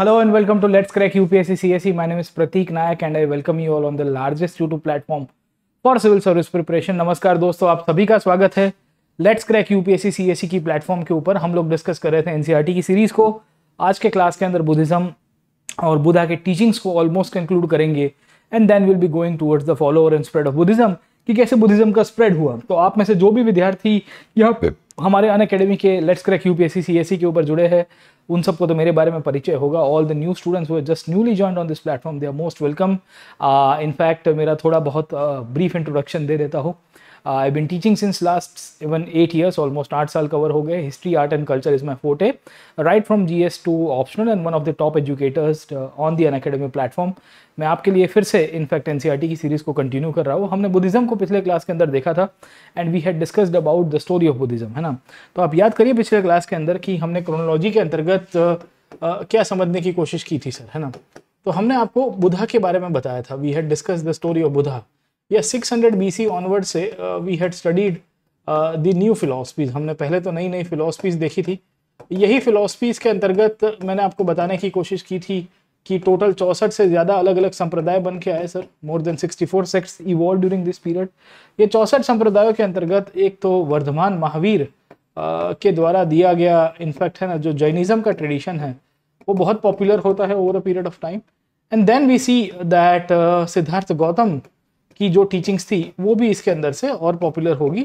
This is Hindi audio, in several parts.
Hello and welcome to Let's Crack UPSC CSC. My name is Pratik Nayak and I welcome you all on the largest YouTube platform for civil service preparation. नमस्कार दोस्तों, आप सभी का स्वागत है Let's Crack UPSC CSC की प्लेटफॉर्म के ऊपर। हम लोग डिस्कस कर रहे थे एनसीईआरटी की सीरीज को। आज के क्लास के अंदर बुद्धिज्म और बुद्धा के टीचिंग्स को ऑलमोस्ट कंक्लूड करेंगे and then will be going towards the follower and spread of Buddhism, कि कैसे बुद्धिज्म का स्प्रेड हुआ। तो आप में से जो भी विद्यार्थी यहाँ पे हमारे अन अकेडमी के लेट्स क्रैक यूपीएससी सीएससी के ऊपर जुड़े हैं, उन सबको तो मेरे बारे में परिचय होगा। All the new students who just newly joined on this platform, they are most welcome. In fact मेरा थोड़ा बहुत ब्रीफ इंट्रोडक्शन दे देता हूँ। I bin teaching since last even 8 years, almost 8 साल कवर हो गए। History, art and culture is my forte, right from GS to optional, and one of the top educators on the on academy platform. मैं आपके लिए फिर से इनफैक्ट एनसीईआरटी की सीरीज़ को कंटिन्यू कर रहा हूँ। हमने बुद्धिज्म को पिछले क्लास के अंदर देखा था and we had discussed about the story of Buddhism, है ना। तो आप याद करिए पिछले क्लास के अंदर कि हमने क्रोनोलॉजी के अंतर्गत क्या समझने की कोशिश की थी सर, है ना। तो हमने आपको बुद्धा के बारे में बताया था, we had discussed the story of Buddha. या 600 BC ऑनवर्ड से we had studied the new philosophies. हमने पहले तो नई फिलॉसफीज देखी थी। यही फिलॉसफीज के अंतर्गत मैंने आपको बताने की कोशिश की थी कि टोटल 64 से ज़्यादा अलग अलग संप्रदाय बन के आए sir. More than 64 sects evolve during this period. ये 64 संप्रदायों के अंतर्गत एक तो वर्धमान महावीर के द्वारा दिया गया, इनफैक्ट है ना, जो जैनिज्म का ट्रेडिशन है वो बहुत पॉपुलर होता है over a period of time. And then we see that Siddharth Gautam की जो टीचिंग्स थी वो भी इसके अंदर से और पॉपुलर होगी,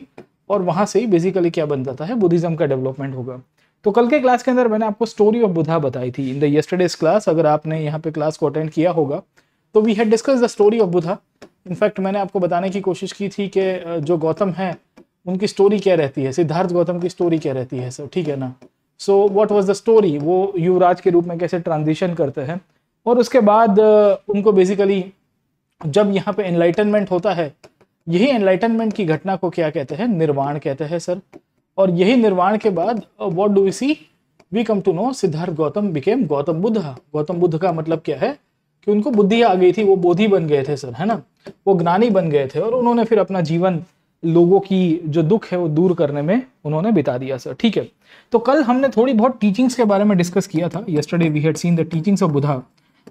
और वहाँ से ही बेसिकली क्या बन जाता है, बुद्धिज़्म का डेवलपमेंट होगा। तो कल के क्लास के अंदर मैंने आपको स्टोरी ऑफ बुद्धा बताई थी। इन द यस्टरडेज क्लास, अगर आपने यहाँ पे क्लास को अटेंड किया होगा तो we had discuss the story of Buddha. In fact मैंने आपको बताने की कोशिश की थी कि जो गौतम हैं उनकी स्टोरी क्या रहती है, सिद्धार्थ गौतम की स्टोरी क्या रहती है सर, ठीक है ना। So what was the story, वो युवराज के रूप में कैसे ट्रांजिशन करते हैं, और उसके बाद उनको बेसिकली जब यहाँ पे एनलाइटनमेंट होता है, यही एनलाइटनमेंट की घटना को क्या कहते हैं, निर्वाण कहते हैं सर। और यही निर्वाण के बाद what do we see, we come to know Siddhartha Gautam became Gautam Buddha. Gautam Buddha का मतलब क्या है कि उनको बुद्धि आ गई थी, वो बोधी बन गए थे सर, है ना, वो ज्ञानी बन गए थे। और उन्होंने फिर अपना जीवन लोगों की जो दुख है वो दूर करने में उन्होंने बिता दिया सर, ठीक है। तो कल हमने थोड़ी बहुत टीचिंग्स के बारे में डिस्कस किया था। Yesterday we had seen the teachings of Buddha,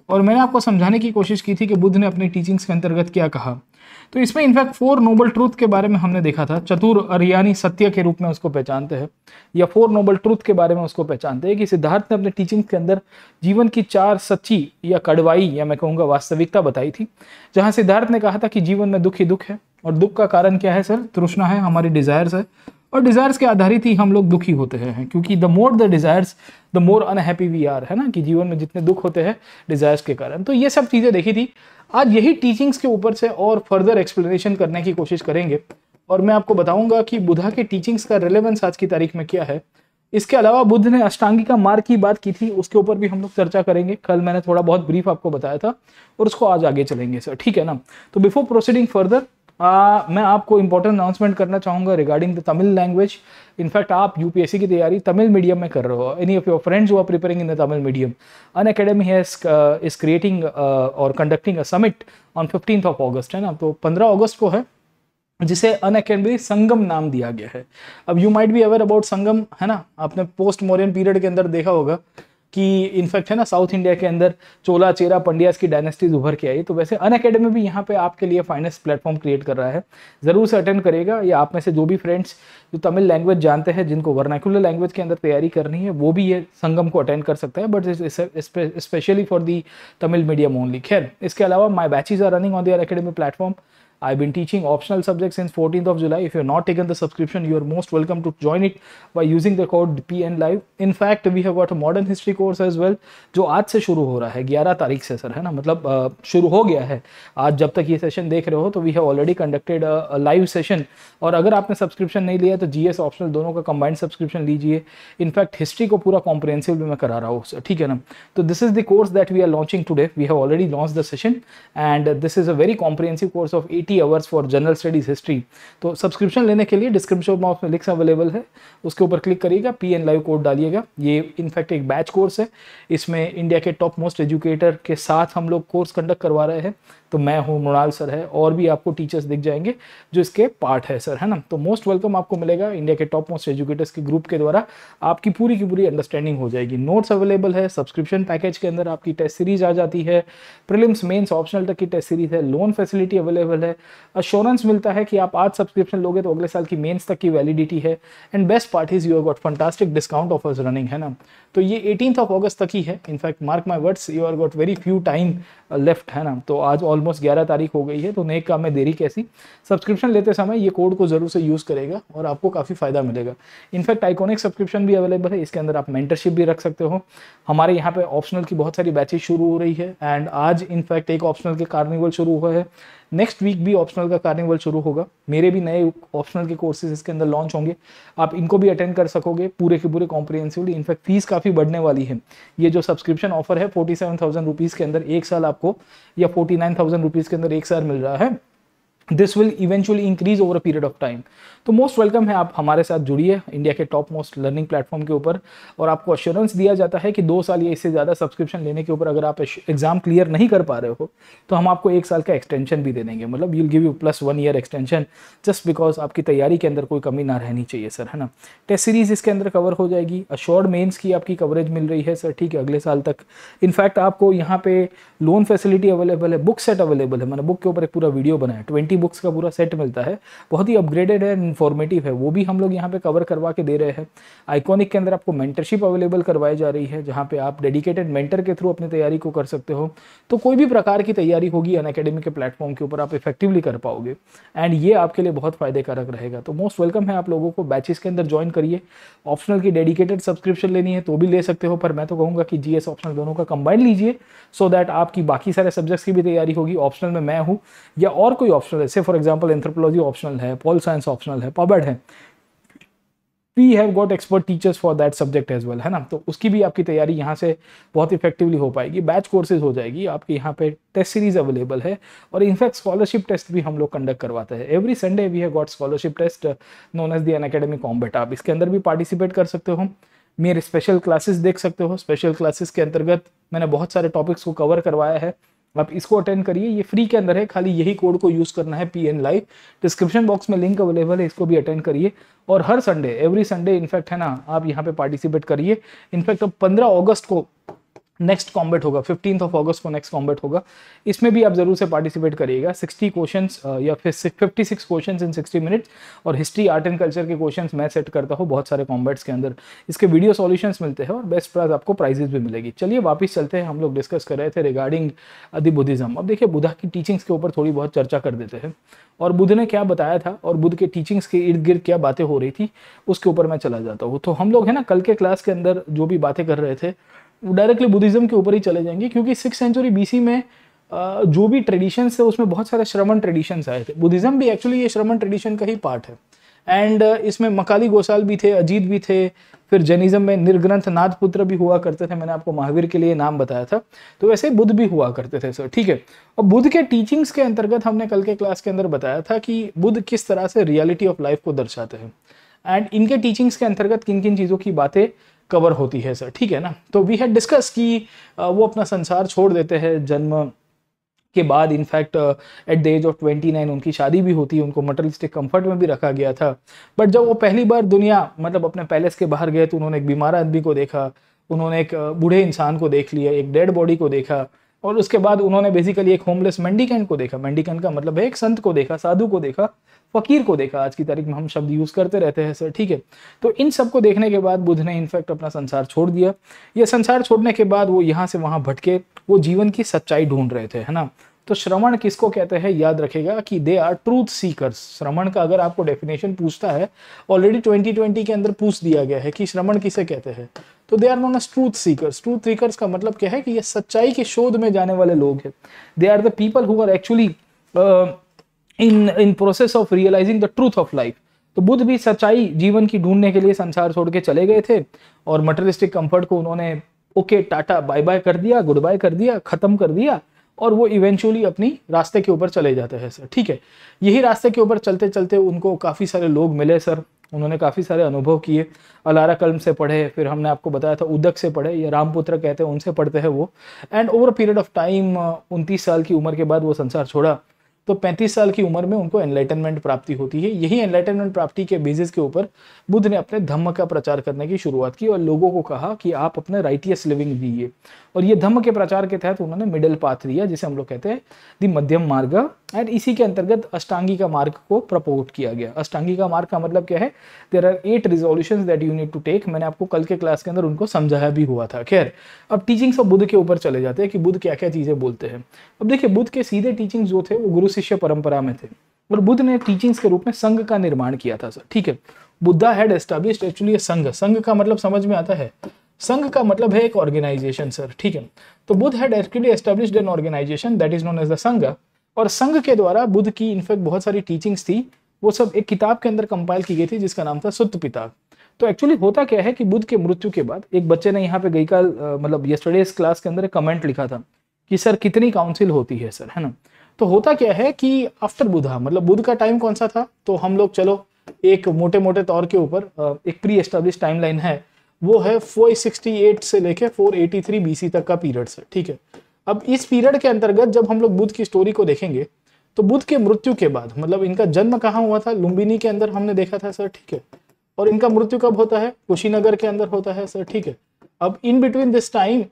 और मैंने आपको समझाने की कोशिश की थी कि बुद्ध ने अपनी टीचिंग्स के अंतर्गत क्या कहा। तो इसमें इनफैक्ट 4 नोबल ट्रूथ के बारे में हमने देखा था। चतुर आर्यानी सत्य के रूप में उसको पहचानते हैं, या 4 नोबल ट्रूथ के बारे में उसको पहचानते हैं, कि सिद्धार्थ ने अपने टीचिंग्स के अंदर जीवन की 4 सच्ची या कड़वाई, या मैं कहूँगा वास्तविकता बताई थी। जहाँ सिद्धार्थ ने कहा था कि जीवन में दुख ही दुख है, और दुख का कारण क्या है सर, तृष्णा है, हमारी डिज़ायर्स है, और डिज़ायर्स के आधारित ही हम लोग दुखी होते हैं, क्योंकि the more the desires the more unhappy we are, है ना, कि जीवन में जितने दुख होते हैं डिज़ायर्स के कारण। तो ये सब चीज़ें देखी थी। आज यही टीचिंग्स के ऊपर से और फर्दर एक्सप्लेनेशन करने की कोशिश करेंगे, और मैं आपको बताऊंगा कि बुद्धा के टीचिंग्स का रिलेवेंस आज की तारीख में क्या है। इसके अलावा बुद्ध ने अष्टांगिका मार्ग की बात की थी, उसके ऊपर भी हम लोग चर्चा करेंगे। कल मैंने थोड़ा बहुत ब्रीफ आपको बताया था, और उसको आज आगे चलेंगे सर, ठीक है ना। तो बिफोर प्रोसीडिंग फर्दर मैं आपको इंपॉर्टेंट अनाउंसमेंट करना चाहूँगा regarding the Tamil language. In fact आप यूपीएससी की तैयारी तमिल मीडियम में कर रहे हो, any of your friends who are preparing in the Tamil medium, Unacademy is creating और conducting a summit on 15th of August, है ना। तो 15 अगस्त को है, जिसे अन अकेडमी संगम नाम दिया गया है। अब you might be aware about Sangam, है ना। आपने पोस्ट मौर्यन पीरियड के अंदर देखा होगा कि इनफैक्ट है ना साउथ इंडिया के अंदर चोला, चेरा, पंड्यास की डायनेस्टीज उभर के आई। तो वैसे अन अकेडमी भी यहाँ पे आपके लिए फाइनेस्ट प्लेटफॉर्म क्रिएट कर रहा है, ज़रूर से अटेंड करेगा। या आप में से जो भी फ्रेंड्स जो तमिल लैंग्वेज जानते हैं, जिनको वर्नाक्यूलर लैंग्वेज के अंदर तैयारी करनी है, वो भी ये संगम को अटेंड कर सकता है, but specially for the Tamil medium only. खैर, इसके अलावा my batches are running on the on academy platform. I've been teaching optional subjects since 14th of July. If you have not taken the subscription, you are most welcome to join it by using the code PN Live. In fact, we have got a modern history course as well, जो आज से शुरू हो रहा है 11 तारीख से सर, है ना, मतलब शुरू हो गया है। आज जब तक ये सेशन देख रहे हो तो we have already conducted live session. और अगर आपने सब्सक्रिप्शन नहीं लिया तो GS ऑप्शनल दोनों का कंबाइंड सब्सक्रिप्शन लीजिए। इनफैक्ट हिस्ट्री को पूरा कॉम्प्रिहेंसिव मैं करा रहा हूँ सर, ठीक है ना। तो this is the course that we are launching today. We have already launch the session and this is a very comprehensive course of 80 50 hours for general studies history. तो सब्सक्रिप्शन लेने के लिए डिस्क्रिप्शन बॉक्स में लिंक्स अवेलेबल है, उसके ऊपर क्लिक करिएगा, PN लाइव कोड डालिएगा। ये इनफैक्ट एक बैच कोर्स है, इसमें इंडिया के टॉप मोस्ट एजुकेटर के साथ हम लोग कोर्स कंडक्ट करवा रहे हैं। तो मैं हूँ, मृणाल सर है, और भी आपको टीचर्स दिख जाएंगे जो इसके पार्ट है सर, है ना। तो मोस्ट वेलकम आपको मिलेगा इंडिया के टॉप मोस्ट एजुकेटर्स के ग्रुप के द्वारा, आपकी पूरी की पूरी अंडरस्टैंडिंग हो जाएगी। नोट्स अवेलेबल है, सब्सक्रिप्शन पैकेज के अंदर आपकी टेस्ट सीरीज आ जाती है, प्रीलिम्स मेंस ऑप्शनल तक की टेस्ट सीरीज है, लोन फैसिलिटी अवेलेबल है, अश्योरेंस मिलता है कि आप आज सब्सक्रिप्शन लोगे तो अगले साल की मेंस तक की वैलिडिटी है, and best part is you have got fantastic discount offers running, है ना। तो ये 18 ऑगस्त तक ही है, in fact mark my words, you have got very few time left, है ना। तो आज ऑलमोस्ट 11 तारीख हो गई है, तो नेक काम में देरी कैसी। सब्सक्रिप्शन लेते समय ये कोड को जरूर से यूज करेगा और आपको काफ़ी फायदा मिलेगा। इनफैक्ट आइकॉनिक सब्सक्रिप्शन भी अवेलेबल है, इसके अंदर आप मेंटरशिप भी रख सकते हो। हमारे यहाँ पे ऑप्शनल की बहुत सारी बैचेज शुरू हो रही है, एंड आज इनफैक्ट एक ऑप्शनल के कार्निवल शुरू हुआ है, नेक्स्ट वीक भी ऑप्शनल का कार्निवल शुरू होगा। मेरे भी नए ऑप्शनल के कोर्सेज इसके अंदर लॉन्च होंगे, आप इनको भी अटेंड कर सकोगे पूरे के पूरे कॉम्प्रिहेंसिवली। इनफैक्ट फीस काफ़ी बढ़ने वाली है, ये जो सब्सक्रिप्शन ऑफर है 47,000 रुपीज़ के अंदर एक साल आपको, या 49,000 रुपीज़ के अंदर एक साल मिल रहा है। This will eventually increase over a period of time. तो मोस्ट वेलकम है, आप हमारे साथ जुड़िए इंडिया के टॉप मोस्ट लर्निंग प्लेटफॉर्म के ऊपर, और आपको अश्योरेंस दिया जाता है कि 2 साल या इससे ज़्यादा सब्सक्रिप्शन लेने के ऊपर अगर आप एग्जाम क्लियर नहीं कर पा रहे हो तो हम आपको 1 साल का एक्सटेंशन भी दे देंगे, मतलब you'll give you +1 year extension, just because आपकी तैयारी के अंदर कोई कमी ना रहनी चाहिए सर, है ना। टेस्ट सीरीज इसके अंदर कवर हो जाएगी, अश्योर्ड मेन्स की आपकी कवरेज मिल रही है सर, ठीक है, अगले साल तक। इनफैक्ट आपको यहाँ पे लोन फैसिलिटी अवेलेबल है, बुक सेट अवेलेबल है, मैंने बुक के ऊपर एक पूरा वीडियो बनाया, 20 बुक्स का पूरा सेट मिलता है, बहुत ही अपग्रेडेड है, इन्फॉर्मेटिव है, वो भी हम लोग यहाँ पे कवर करवा के दे रहे हैं। आइकॉनिक के अंदर आपको मेंटरशिप अवेलेबल करवाई जा रही है, जहाँ पे आप डेडिकेटेड मेंटर के थ्रू अपनी तैयारी को कर सकते हो। तो कोई भी प्रकार की तैयारी होगी अन अकेडमी के प्लेटफॉर्म के ऊपर आप इफेक्टिवली कर पाओगे, एंड ये आपके लिए बहुत फायदेकारक रहेगा। तो मोस्ट वेलकम है आप लोगों को, बैचेस के अंदर ज्वाइन करिए। ऑप्शनल की डेडिकेटेड सब्सक्रिप्शन लेनी है तो भी ले सकते हो, पर मैं तो कहूँगा कि GS ऑप्शनल दोनों का कंबाइन लीजिए, सो दैट आपकी बाकी सारे सब्जेक्ट्स की भी तैयारी होगी। ऑप्शनल में मैं हूँ या और कोई ऑप्शनल है, से फॉर एग्जांपल एंथ्रोपोलॉजी ऑप्शनल है, पॉल साइंस ऑप्शनल है, पबड है, we have got expert teachers for that subject as well, है ना। तो उसकी भी आपकी तैयारी यहाँ से बहुत इफेक्टिवली हो पाएगी, बैच कोर्सेज हो जाएगी आपके यहाँ पे, टेस्ट सीरीज अवेलेबल है, और इनफैक्ट स्कॉलरशिप टेस्ट भी हम लोग कंडक्ट करवाते हैं। Every Sunday we have got scholarship test known as the on academy combat, आप इसके अंदर भी पार्टिसिपेट कर सकते हो, मेरे स्पेशल क्लासेस देख सकते हो। स्पेशल क्लासेस के अंतर्गत मैंने बहुत सारे टॉपिक्स को कवर करवाया है, आप इसको अटेंड करिए, ये फ्री के अंदर है, खाली यही कोड को यूज़ करना है PN लाइव। डिस्क्रिप्शन बॉक्स में लिंक अवेलेबल है, इसको भी अटेंड करिए। और हर संडे, एवरी संडे इनफैक्ट, है ना, आप यहाँ पे पार्टिसिपेट करिए। इनफैक्ट अब 15 अगस्त को नेक्स्ट कॉम्बैट होगा, 15 अगस्त को नेक्स्ट कॉम्बैट होगा, इसमें भी आप जरूर से पार्टिसिपेट करिएगा। 60 क्वेश्चंस या फिर 56 क्वेश्चंस इन 60 मिनट्स, और हिस्ट्री, आर्ट एंड कल्चर के क्वेश्चंस मैं सेट करता हूँ बहुत सारे कॉम्बैट्स के अंदर, इसके वीडियो सॉल्यूशंस मिलते हैं, और बेस्ट प्राइस आपको प्राइजेस भी मिलेगी। चलिए वापस चलते हैं, हम लोग डिस्कस कर रहे थे रिगार्डिंग द बुद्धिज़्म। अब देखिए बुद्ध की टीचिंग्स के ऊपर थोड़ी बहुत चर्चा कर देते हैं, और बुद्ध ने क्या बताया था और बुद्ध के टीचिंग्स के इर्द गिर्द क्या बातें हो रही थी उसके ऊपर मैं चला जाता हूँ। तो हम लोग, है ना, कल के क्लास के अंदर जो भी बातें कर रहे थे डायरेक्टली बुद्धिज्म के ऊपर ही चले जाएंगे, क्योंकि 6th सेंचुरी BC में जो भी ट्रेडिशंस थे उसमें बहुत सारे श्रमण ट्रेडिशंस आए थे। बुद्धिज्म भी एक्चुअली ये श्रमण ट्रेडिशन का ही पार्ट है, एंड इसमें मकाली गोसाल भी थे, अजीत भी थे, फिर जैनिज्म में निर्ग्रंथ नाथपुत्र भी हुआ करते थे, मैंने आपको महावीर के लिए नाम बताया था, तो वैसे बुद्ध भी हुआ करते थे सर, ठीक है। अब बुद्ध के टीचिंग्स के अंतर्गत हमने कल के क्लास के अंदर बताया था कि बुद्ध किस तरह से रियलिटी ऑफ लाइफ को दर्शाते हैं, एंड इनके टीचिंग्स के अंतर्गत किन किन चीज़ों की बातें कवर होती है सर, ठीक है ना। तो वी हैड डिस्कस कि वो अपना संसार छोड़ देते हैं जन्म के बाद, in fact at the age of 29 उनकी शादी भी होती है, उनको मटेरियलिस्टिक कंफर्ट में भी रखा गया था, बट जब वो पहली बार दुनिया, मतलब अपने पैलेस के बाहर गए, तो उन्होंने एक बीमार आदमी को देखा, उन्होंने एक बूढ़े इंसान को देख लिया, एक डेड बॉडी को देखा, और उसके बाद उन्होंने बेसिकली एक होमलेस मेंडिकेंट को देखा। मेंडिकेंट का मतलब है एक संत को देखा, साधु को देखा, फकीर को देखा, आज की तारीख में हम शब्द यूज़ करते रहते हैं सर, ठीक है। तो इन सब को देखने के बाद बुद्ध ने इनफैक्ट अपना संसार छोड़ दिया। यह संसार छोड़ने के बाद वो यहाँ से वहाँ भटके, वो जीवन की सच्चाई ढूंढ रहे थे, है ना। तो श्रवण किसको कहते हैं, याद रखेगा कि दे आर ट्रूथ सीकर्स। श्रवण का अगर आपको डेफिनेशन पूछता है, ऑलरेडी 2020 के अंदर पूछ दिया गया है कि श्रवण किसे कहते हैं, तो they are known as truth seekers. Truth seekers का मतलब क्या है कि ये सच्चाई के शोध में जाने वाले लोग हैं। They are the people who are actually in process of realizing the truth of life. तो बुद्ध भी सच्चाई जीवन की ढूंढने के लिए संसार छोड़ के चले गए थे, और मटेरियलिस्टिक कंफर्ट को उन्होंने ओके टाटा बाय बाय कर दिया, गुड बाय कर दिया, खत्म कर दिया, और वो इवेंचुअली अपनी रास्ते के ऊपर चले जाते हैं सर। ठीक है, यही रास्ते के ऊपर चलते चलते उनको काफ़ी सारे लोग मिले सर, उन्होंने काफ़ी सारे अनुभव किए। अलारा कलम से पढ़े, फिर हमने आपको बताया था उदक से पढ़े या रामपुत्र कहते हैं उनसे पढ़ते हैं वो। And over period of time 29 साल की उम्र के बाद वो संसार छोड़ा, तो 35 साल की उम्र में उनको एनलाइटनमेंट प्राप्ति होती है। यही एनलाइटनमेंट प्राप्ति के बेसिस के ऊपर बुद्ध ने अपने धम्म का प्रचार करने की शुरुआत की और लोगों को कहा कि आप अपने राइटियस लिविंग दीजिए। और ये धम्म के प्रचार के तहत उन्होंने मिडिल पाथ लिया, जिसे हम लोग कहते हैं दी मध्यम मार्ग, एंड इसी के अंतर्गत अष्टांगिका मार्ग को प्रपोट किया गया। अष्टांगिका मार्ग का मतलब क्या है? There are 8 resolutions that you need to take. मैंने आपको कल के क्लास के अंदर उनको समझाया भी हुआ था। खैर, अब टीचिंग्स ऑफ बुद्ध के ऊपर चले जाते हैं कि बुद्ध क्या क्या चीज़ें बोलते हैं। अब देखिए, बुद्ध के सीधे टीचिंग्स जो थे वो गुरु शिष्य परंपरा में थे और बुद्ध ने टीचिंग्स के रूप में संघ का निर्माण किया था सर। ठीक है, बुद्धा हैड एस्टैब्लिश्ड एक्चुअली संघ। संघ का मतलब समझ में आता है, संघ का मतलब है एक ऑर्गेनाइजेशन सर। ठीक है, तो Buddha had actually established an organization that is known as the Sangha. और संघ के द्वारा बुद्ध की इनफैक्ट बहुत सारी टीचिंग्स थी, वो सब एक किताब के अंदर कंपाइल की गई थी जिसका नाम था सुत्त पिटक। तो एक्चुअली होता क्या है कि बुद्ध के मृत्यु के बाद एक बच्चे ने यहाँ पे गई काल मतलब यस्टरडेज क्लास के अंदर एक कमेंट लिखा था कि सर कितनी काउंसिल होती है सर, है ना। तो होता क्या है कि आफ्टर बुद्धा, मतलब बुद्ध का टाइम कौन सा था, तो हम लोग चलो एक मोटे मोटे तौर के ऊपर एक प्री एस्टैब्लिश टाइम लाइन है, वो है 468 से लेके 483 BC तक का पीरियड सर। ठीक है, अब इस पीरियड के अंतर्गत जब हम लोग बुद्ध की स्टोरी को देखेंगे तो बुद्ध के मृत्यु के बाद, मतलब इनका जन्म कहाँ हुआ था, लुम्बिनी के अंदर हमने देखा था सर। ठीक है, और इनका मृत्यु कब होता है, कुशीनगर के अंदर होता है सर। ठीक है, अब in between this time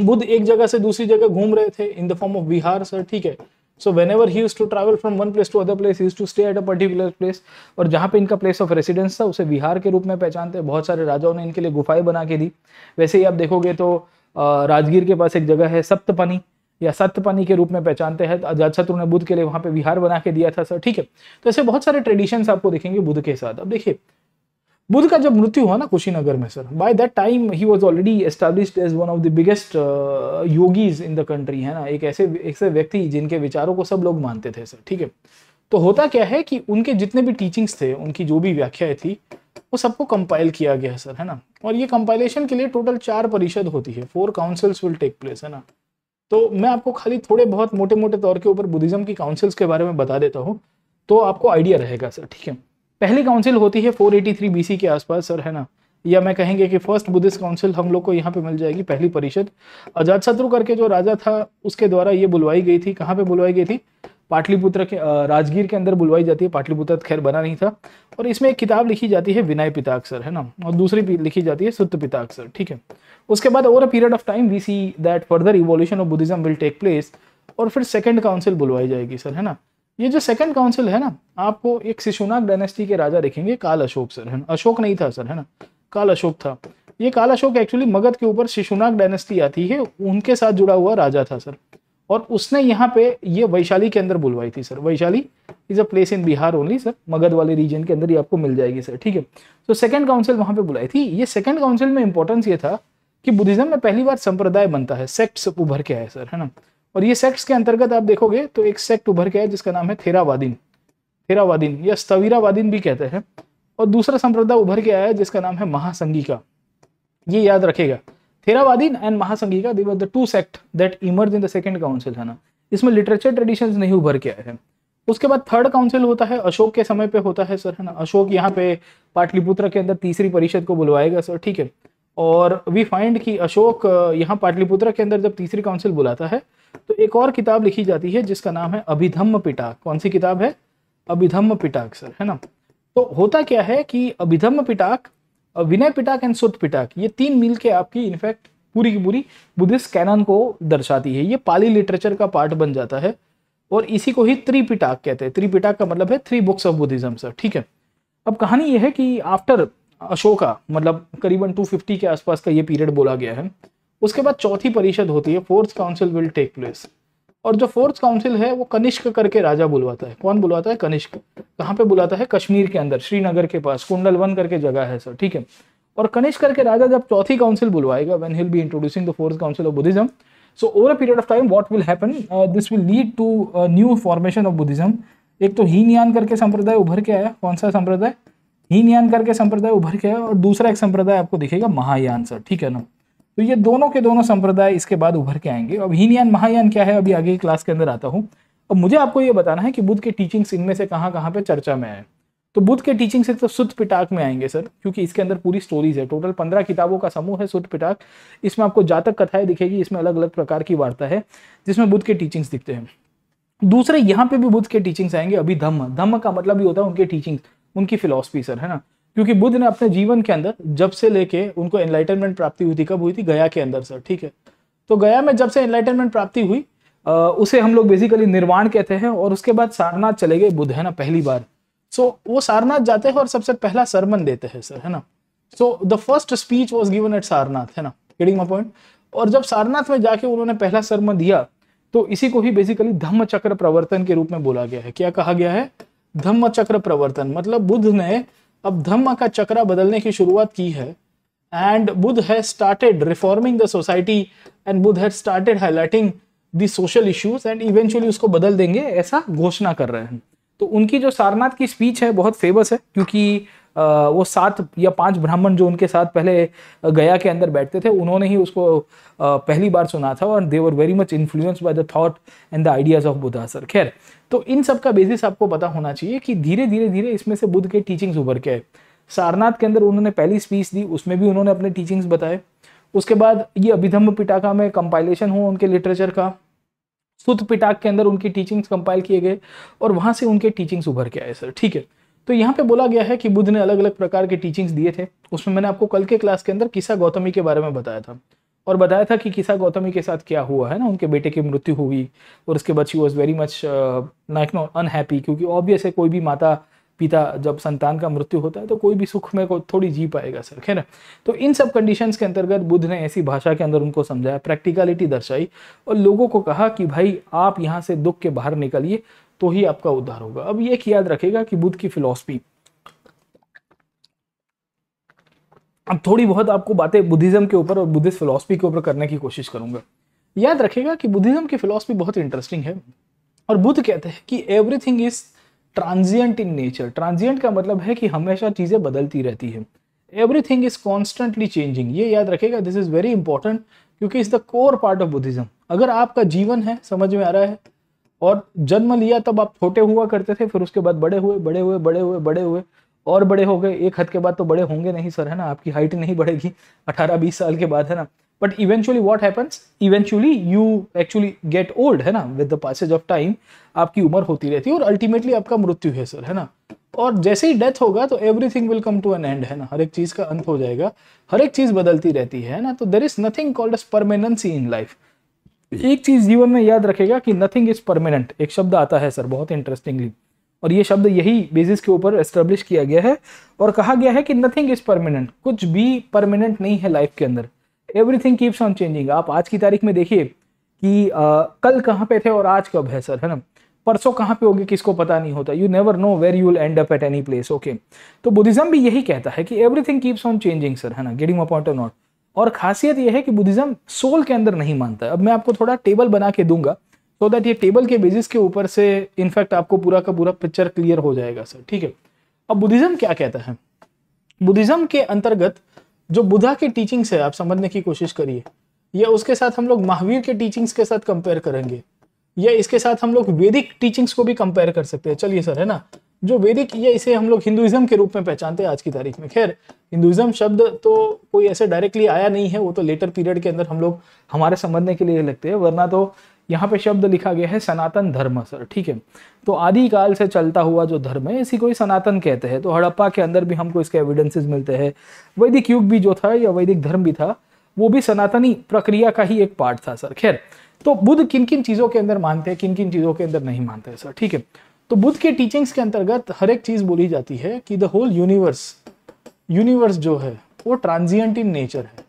Buddha एक जगह से दूसरी जगह घूम रहे थे in the form of vihara sir. ठीक है, so whenever he use to travel from one place to other place, use to stay at a particular place, और जहाँ पे इनका प्लेस ऑफ रेसिडेंस था उसे विहार के रूप में पहचानते हैं। बहुत सारे राजाओं ने इनके लिए गुफाएं बना के दी। वैसे ही आप देखोगे तो राजगीर के पास एक जगह है सप्तपानी या सप्तपानी के रूप में पहचानते हैं, अजातशत्रु ने बुद्ध के लिए वहाँ पे विहार बना के दिया था सर। ठीक है, तो ऐसे बहुत सारे ट्रेडिशंस आपको देखेंगे बुद्ध के साथ। अब देखिए, बुद्ध का जब मृत्यु हुआ ना कुशीनगर में sir, by that time he was already established as one of the biggest yogis in the country, है ना, एक ऐसे व्यक्ति जिनके विचारों को सब लोग मानते थे सर। ठीक है, तो होता क्या है कि उनके जितने भी टीचिंग्स थे, उनकी जो भी व्याख्याएं थी, वो सबको कंपाइल किया गया सर, है ना। और ये कंपाइलेशन के लिए टोटल 4 परिषद होती है, 4 काउंसिल्स विल टेक प्लेस, है ना। तो मैं आपको खाली थोड़े बहुत मोटे मोटे तौर के ऊपर बुद्धिज्म की काउंसिल्स के बारे में बता देता हूँ, तो आपको आइडिया रहेगा सर। ठीक है, पहली काउंसिल होती है 483 BC के आसपास सर, है ना, या मैं कहेंगे कि फर्स्ट बुद्धिस्ट काउंसिल हम लोग को यहाँ पे मिल जाएगी, पहली परिषद। अजातशत्रु करके जो राजा था उसके द्वारा ये बुलवाई गई थी। कहाँ पे बुलवाई गई थी? पाटलिपुत्र के राजगीर के अंदर बुलवाई जाती है। पाटलिपुत्र खैर बना नहीं था। और इसमें एक किताब लिखी जाती है विनय पिटक सर, है ना, और दूसरी लिखी जाती है सुत्त पिटक सर। ठीक है, उसके बाद over a period of time we see that further evolution of Buddhism will take place, और फिर सेकंड काउंसिल बुलवाई जाएगी सर, है ना। ये जो सेकंड काउंसिल है ना, आपको एक शिशुनाग डायनेस्टी के राजा देखेंगे, काल अशोक सर, है ना। अशोक नहीं था सर, है ना, काल अशोक था। ये काल अशोक एक्चुअली मगध के ऊपर शिशुनाग डायनेस्टी आती है उनके साथ जुड़ा हुआ राजा था सर, और उसने यहाँ पे ये वैशाली के अंदर बुलवाई थी sir. Vaishali is a place in Bihar only sir, Magadh वाले रीजन के अंदर ये आपको मिल जाएगी सर। ठीक है, तो सेकंड काउंसिल वहाँ पे बुलाई थी। ये सेकंड काउंसिल में इंपॉर्टेंस ये था कि बुद्धिज्म में पहली बार संप्रदाय बनता है, सेक्ट्स उभर के आए सर, है ना। और ये सेक्ट्स के अंतर्गत आप देखोगे तो एक सेक्ट उभर के आए जिसका नाम है थेरावादीन या स्थविरावादीन भी कहते हैं, और दूसरा संप्रदाय उभर के आया जिसका नाम है महासंगीका। ये याद रखेगा, Theravadin and Mahasanghika, they were the two sect that emerge in the second council, है ना। इसमें लिटरेचर ट्रेडिशंस नहीं उभर के आए हैं। उसके बाद थर्ड काउंसिल होता है, अशोक के समय पे होता है सर, है ना। अशोक यहाँ पे पाटलिपुत्र के अंदर तीसरी परिषद को बुलवाएगा सर। ठीक है, और वी फाइंड कि अशोक यहाँ पाटलिपुत्र के अंदर जब तीसरी काउंसिल बुलाता है तो एक और किताब लिखी जाती है जिसका नाम है अभिधम्म पिटक। कौन सी किताब है? अभिधम्म पिटक सर, है ना। तो होता क्या है कि अभिधम्म पिटक, विनय पिटक एंड सुत्त पिटक, ये 3 मिल के आपकी इनफैक्ट पूरी की पूरी बुद्धिस्ट कैनन को दर्शाती है। ये पाली लिटरेचर का पार्ट बन जाता है और इसी को ही त्रिपिटाक कहते हैं। त्रिपिटाक का मतलब है 3 बुक्स ऑफ बुद्धिज्म सर। ठीक है, अब कहानी ये है कि आफ्टर अशोका, मतलब करीबन 250 के आसपास का ये पीरियड बोला गया है, उसके बाद चौथी परिषद होती है, fourth council will take place. और जो फोर्थ काउंसिल है वो कनिष्क करके राजा बुलवाता है। कौन बुलवाता है? कनिष्क। कहाँ पे बुलाता है? कश्मीर के अंदर, श्रीनगर के पास कुंडलवन करके जगह है सर। ठीक है, और कनिष्क करके राजा जब चौथी काउंसिल बुलवाएगा, when he will be introducing the fourth council of Buddhism, so over a period of time what will happen, this will lead to new formation of Buddhism. एक तो हीनयान करके संप्रदाय उभर के आया। कौन सा संप्रदाय? हीनयान करके संप्रदाय उभर के आया। और दूसरा एक संप्रदाय आपको दिखेगा महायान सर। ठीक है ना, तो ये दोनों के दोनों संप्रदाय इसके बाद उभर के आएंगे। अब हीनयान महायान क्या है अभी आगे की क्लास के अंदर आता हूँ। अब मुझे आपको ये बताना है कि बुद्ध के टीचिंग्स इनमें से कहाँ पे चर्चा में आए। तो बुद्ध के टीचिंग से तो सुत्त पिटाक में आएंगे सर, क्योंकि इसके अंदर पूरी स्टोरीज है। टोटल 15 किताबों का समूह है सुत्त पिटाक। इसमें आपको जातक कथाएं दिखेगी, इसमें अलग अलग प्रकार की वार्ता है जिसमें बुद्ध के टीचिंग्स दिखते हैं। दूसरे यहाँ पे भी बुद्ध के टीचिंग्स आएंगे अभिधम्म। धम्म का मतलब ये होता है उनके टीचिंग्स, उनकी फिलॉसफी सर, है ना। क्योंकि बुद्ध ने अपने जीवन के अंदर जब से लेके उनको एनलाइटनमेंट प्राप्ति हुई थी, कब हुई थी? गया के अंदर सर, ठीक है। तो गया में जब से एनलाइटनमेंट प्राप्ति हुई उसे हम लोग बेसिकली निर्वाण कहते हैं, और उसके बाद सारनाथ चले गए बुद्ध, है ना, पहली बार। वो सारनाथ जाते हैं और सबसे पहला सरमन देते हैं सर, है ना। So the first speech was given at Sarnath, है ना, गेटिंग माय पॉइंट। और जब सारनाथ में जाके उन्होंने पहला सरमन दिया तो इसी को ही बेसिकली धम्म चक्र प्रवर्तन के रूप में बोला गया है। क्या कहा गया है? धम्म चक्र प्रवर्तन। मतलब बुद्ध ने अब धम्म का चक्रा बदलने की शुरुआत की है। And Buddha has started reforming the society, and Buddha has started highlighting the social issues, and eventually उसको बदल देंगे, ऐसा घोषणा कर रहे हैं। तो उनकी जो सारनाथ की स्पीच है बहुत फेमस है, क्योंकि वो 7 या 5 ब्राह्मण जो उनके साथ पहले गया के अंदर बैठते थे, उन्होंने ही उसको पहली बार सुना था, और they were very much influenced by the thought and the ideas of Buddha sir. खैर, तो इन सब का बेसिस आपको पता होना चाहिए कि धीरे धीरे धीरे इसमें से बुद्ध के टीचिंग्स उभर के आए। सारनाथ के अंदर उन्होंने पहली स्पीच दी, उसमें भी उन्होंने अपने टीचिंग्स बताए। उसके बाद ये अभिधम्म पिटाका में कंपाइलेशन हुआ उनके लिटरेचर का। सुत्त पिटाक के अंदर उनकी टीचिंग्स कंपाइल किए गए और वहां से उनके टीचिंग्स उभर के आए सर, ठीक है। तो यहाँ पे बोला गया है कि बुद्ध ने अलग अलग प्रकार के टीचिंग्स दिए थे। उसमें मैंने आपको कल के क्लास के अंदर किसा गौतमी के बारे में बताया था, और बताया था कि किसा गौतमी के साथ क्या हुआ है ना। उनके बेटे की मृत्यु हुई और उसके बाद she was very much like no unhappy, क्योंकि ऑब्वियस है कोई भी माता पिता जब संतान का मृत्यु होता है तो कोई भी सुख में को थोड़ी जी पाएगा सर, खैर। तो इन सब कंडीशंस के अंतर्गत बुद्ध ने ऐसी भाषा के अंदर उनको समझाया, प्रैक्टिकलिटी दर्शाई और लोगों को कहा कि भाई आप यहाँ से दुख के बाहर निकलिए तो ही आपका उद्धार होगा। अब ये याद रखेगा कि बुद्ध की फिलॉसफी, अब थोड़ी बहुत आपको बातें बुद्धिज्म के ऊपर और बुद्धिस्ट फिलॉसफी के ऊपर करने की कोशिश करूंगा। याद रखेगा कि बुद्धिज्म की फिलॉसफी बहुत इंटरेस्टिंग है, और बुद्ध कहते हैं कि everything is transient in nature. Transient का मतलब है कि हमेशा चीज़ें बदलती रहती है। एवरीथिंग इज कॉन्स्टेंटली चेंजिंग, ये याद रखेगा। दिस इज वेरी इंपॉर्टेंट, क्योंकि is the core part of Buddhism. अगर आपका जीवन है, समझ में आ रहा है, और जन्म लिया तब आप छोटे हुआ करते थे, फिर उसके बाद बड़े हुए, बड़े हुए, बड़े हुए, बड़े हुए और बड़े हो गए। एक हद के बाद तो बड़े होंगे नहीं सर, है ना। आपकी हाइट नहीं बढ़ेगी 18-20 साल के बाद, है ना। But eventually what happens, eventually you actually get old, है ना। With the passage of time आपकी उम्र होती रहती है और अल्टीमेटली आपका मृत्यु है सर, है ना। और जैसे ही डेथ होगा तो everything will come to an end, है ना। हर एक चीज का अंत हो जाएगा, हर एक चीज बदलती रहती है ना। तो there is nothing called as permanency in life. एक चीज जीवन में याद रखेगा कि नथिंग इज परमानेंट, एक शब्द आता है सर बहुत इंटरेस्टिंगली, और ये शब्द यही बेसिस के ऊपर एस्टेब्लिश किया गया है और कहा गया है कि नथिंग इज परमानेंट, कुछ भी परमानेंट नहीं है लाइफ के अंदर। Everything keeps on changing. आप आज की तारीख में देखिए कि कल कहाँ पे थे और आज कब है सर, है ना। परसों कहाँ पे होगी किसको पता नहीं होता। You never know where you will end up at any place, okay. तो बुद्धिज्म भी यही कहता है कि everything keeps on changing sir, है ना। गेटिंग माय पॉइंट और नॉट। और खासियत यह है कि बुद्धिज्म सोल के अंदर नहीं मानता है। अब मैं आपको थोड़ा टेबल बना के दूंगा सो दैट ये टेबल के बेसिस के ऊपर से इनफैक्ट आपको पूरा का पूरा पिक्चर क्लियर हो जाएगा सर, ठीक है। अब बुद्धिज्म क्या कहता है? बुद्धिज्म के अंतर्गत जो बुद्धा के टीचिंग्स है, आप समझने की कोशिश करिए, या उसके साथ हम लोग महावीर के टीचिंग्स के साथ कंपेयर करेंगे, या इसके साथ हम लोग वैदिक टीचिंग्स को भी कंपेयर कर सकते हैं। चलिए सर, है ना। जो वैदिक, या इसे हम लोग हिंदुइज्म के रूप में पहचानते हैं आज की तारीख में। खैर, हिंदुइज्म शब्द तो कोई ऐसे डायरेक्टली आया नहीं है, वो तो लेटर पीरियड के अंदर हम लोग हमारे समझने के लिए लगते हैं, वरना तो यहाँ पे शब्द लिखा गया है सनातन धर्म सर, ठीक है। तो आदि काल से चलता हुआ जो धर्म है, इसी को ही सनातन कहते हैं। तो हड़प्पा के अंदर भी हमको इसके एविडेंसेस मिलते हैं। वैदिक युग भी जो था, या वैदिक धर्म भी था, वो भी सनातनी प्रक्रिया का ही एक पार्ट था सर। खैर, तो बुद्ध किन किन चीज़ों के अंदर मानते हैं, किन किन चीज़ों के अंदर नहीं मानते हैं सर, ठीक है। तो बुद्ध के टीचिंग्स के अंतर्गत हर एक चीज़ बोली जाती है कि द होल यूनिवर्स जो है वो ट्रांजिएंट इन नेचर है।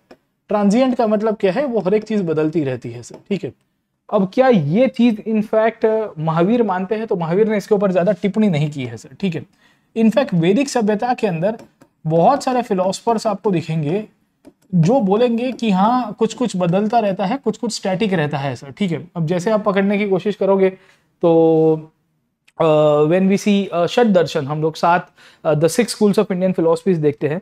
ट्रांजिएंट का मतलब क्या है? वो हर एक चीज़ बदलती रहती है सर, ठीक है। अब क्या ये चीज इनफैक्ट महावीर मानते हैं? तो महावीर ने इसके ऊपर ज्यादा टिप्पणी नहीं की है सर, ठीक है। इनफैक्ट वैदिक सभ्यता के अंदर बहुत सारे फिलोसफर्स आपको दिखेंगे जो बोलेंगे कि हाँ, कुछ कुछ बदलता रहता है, कुछ कुछ स्टैटिक रहता है सर, ठीक है। अब जैसे आप पकड़ने की कोशिश करोगे तो व्हेन वी सी षट दर्शन, हम लोग 7 the 6 schools of Indian philosophies देखते हैं।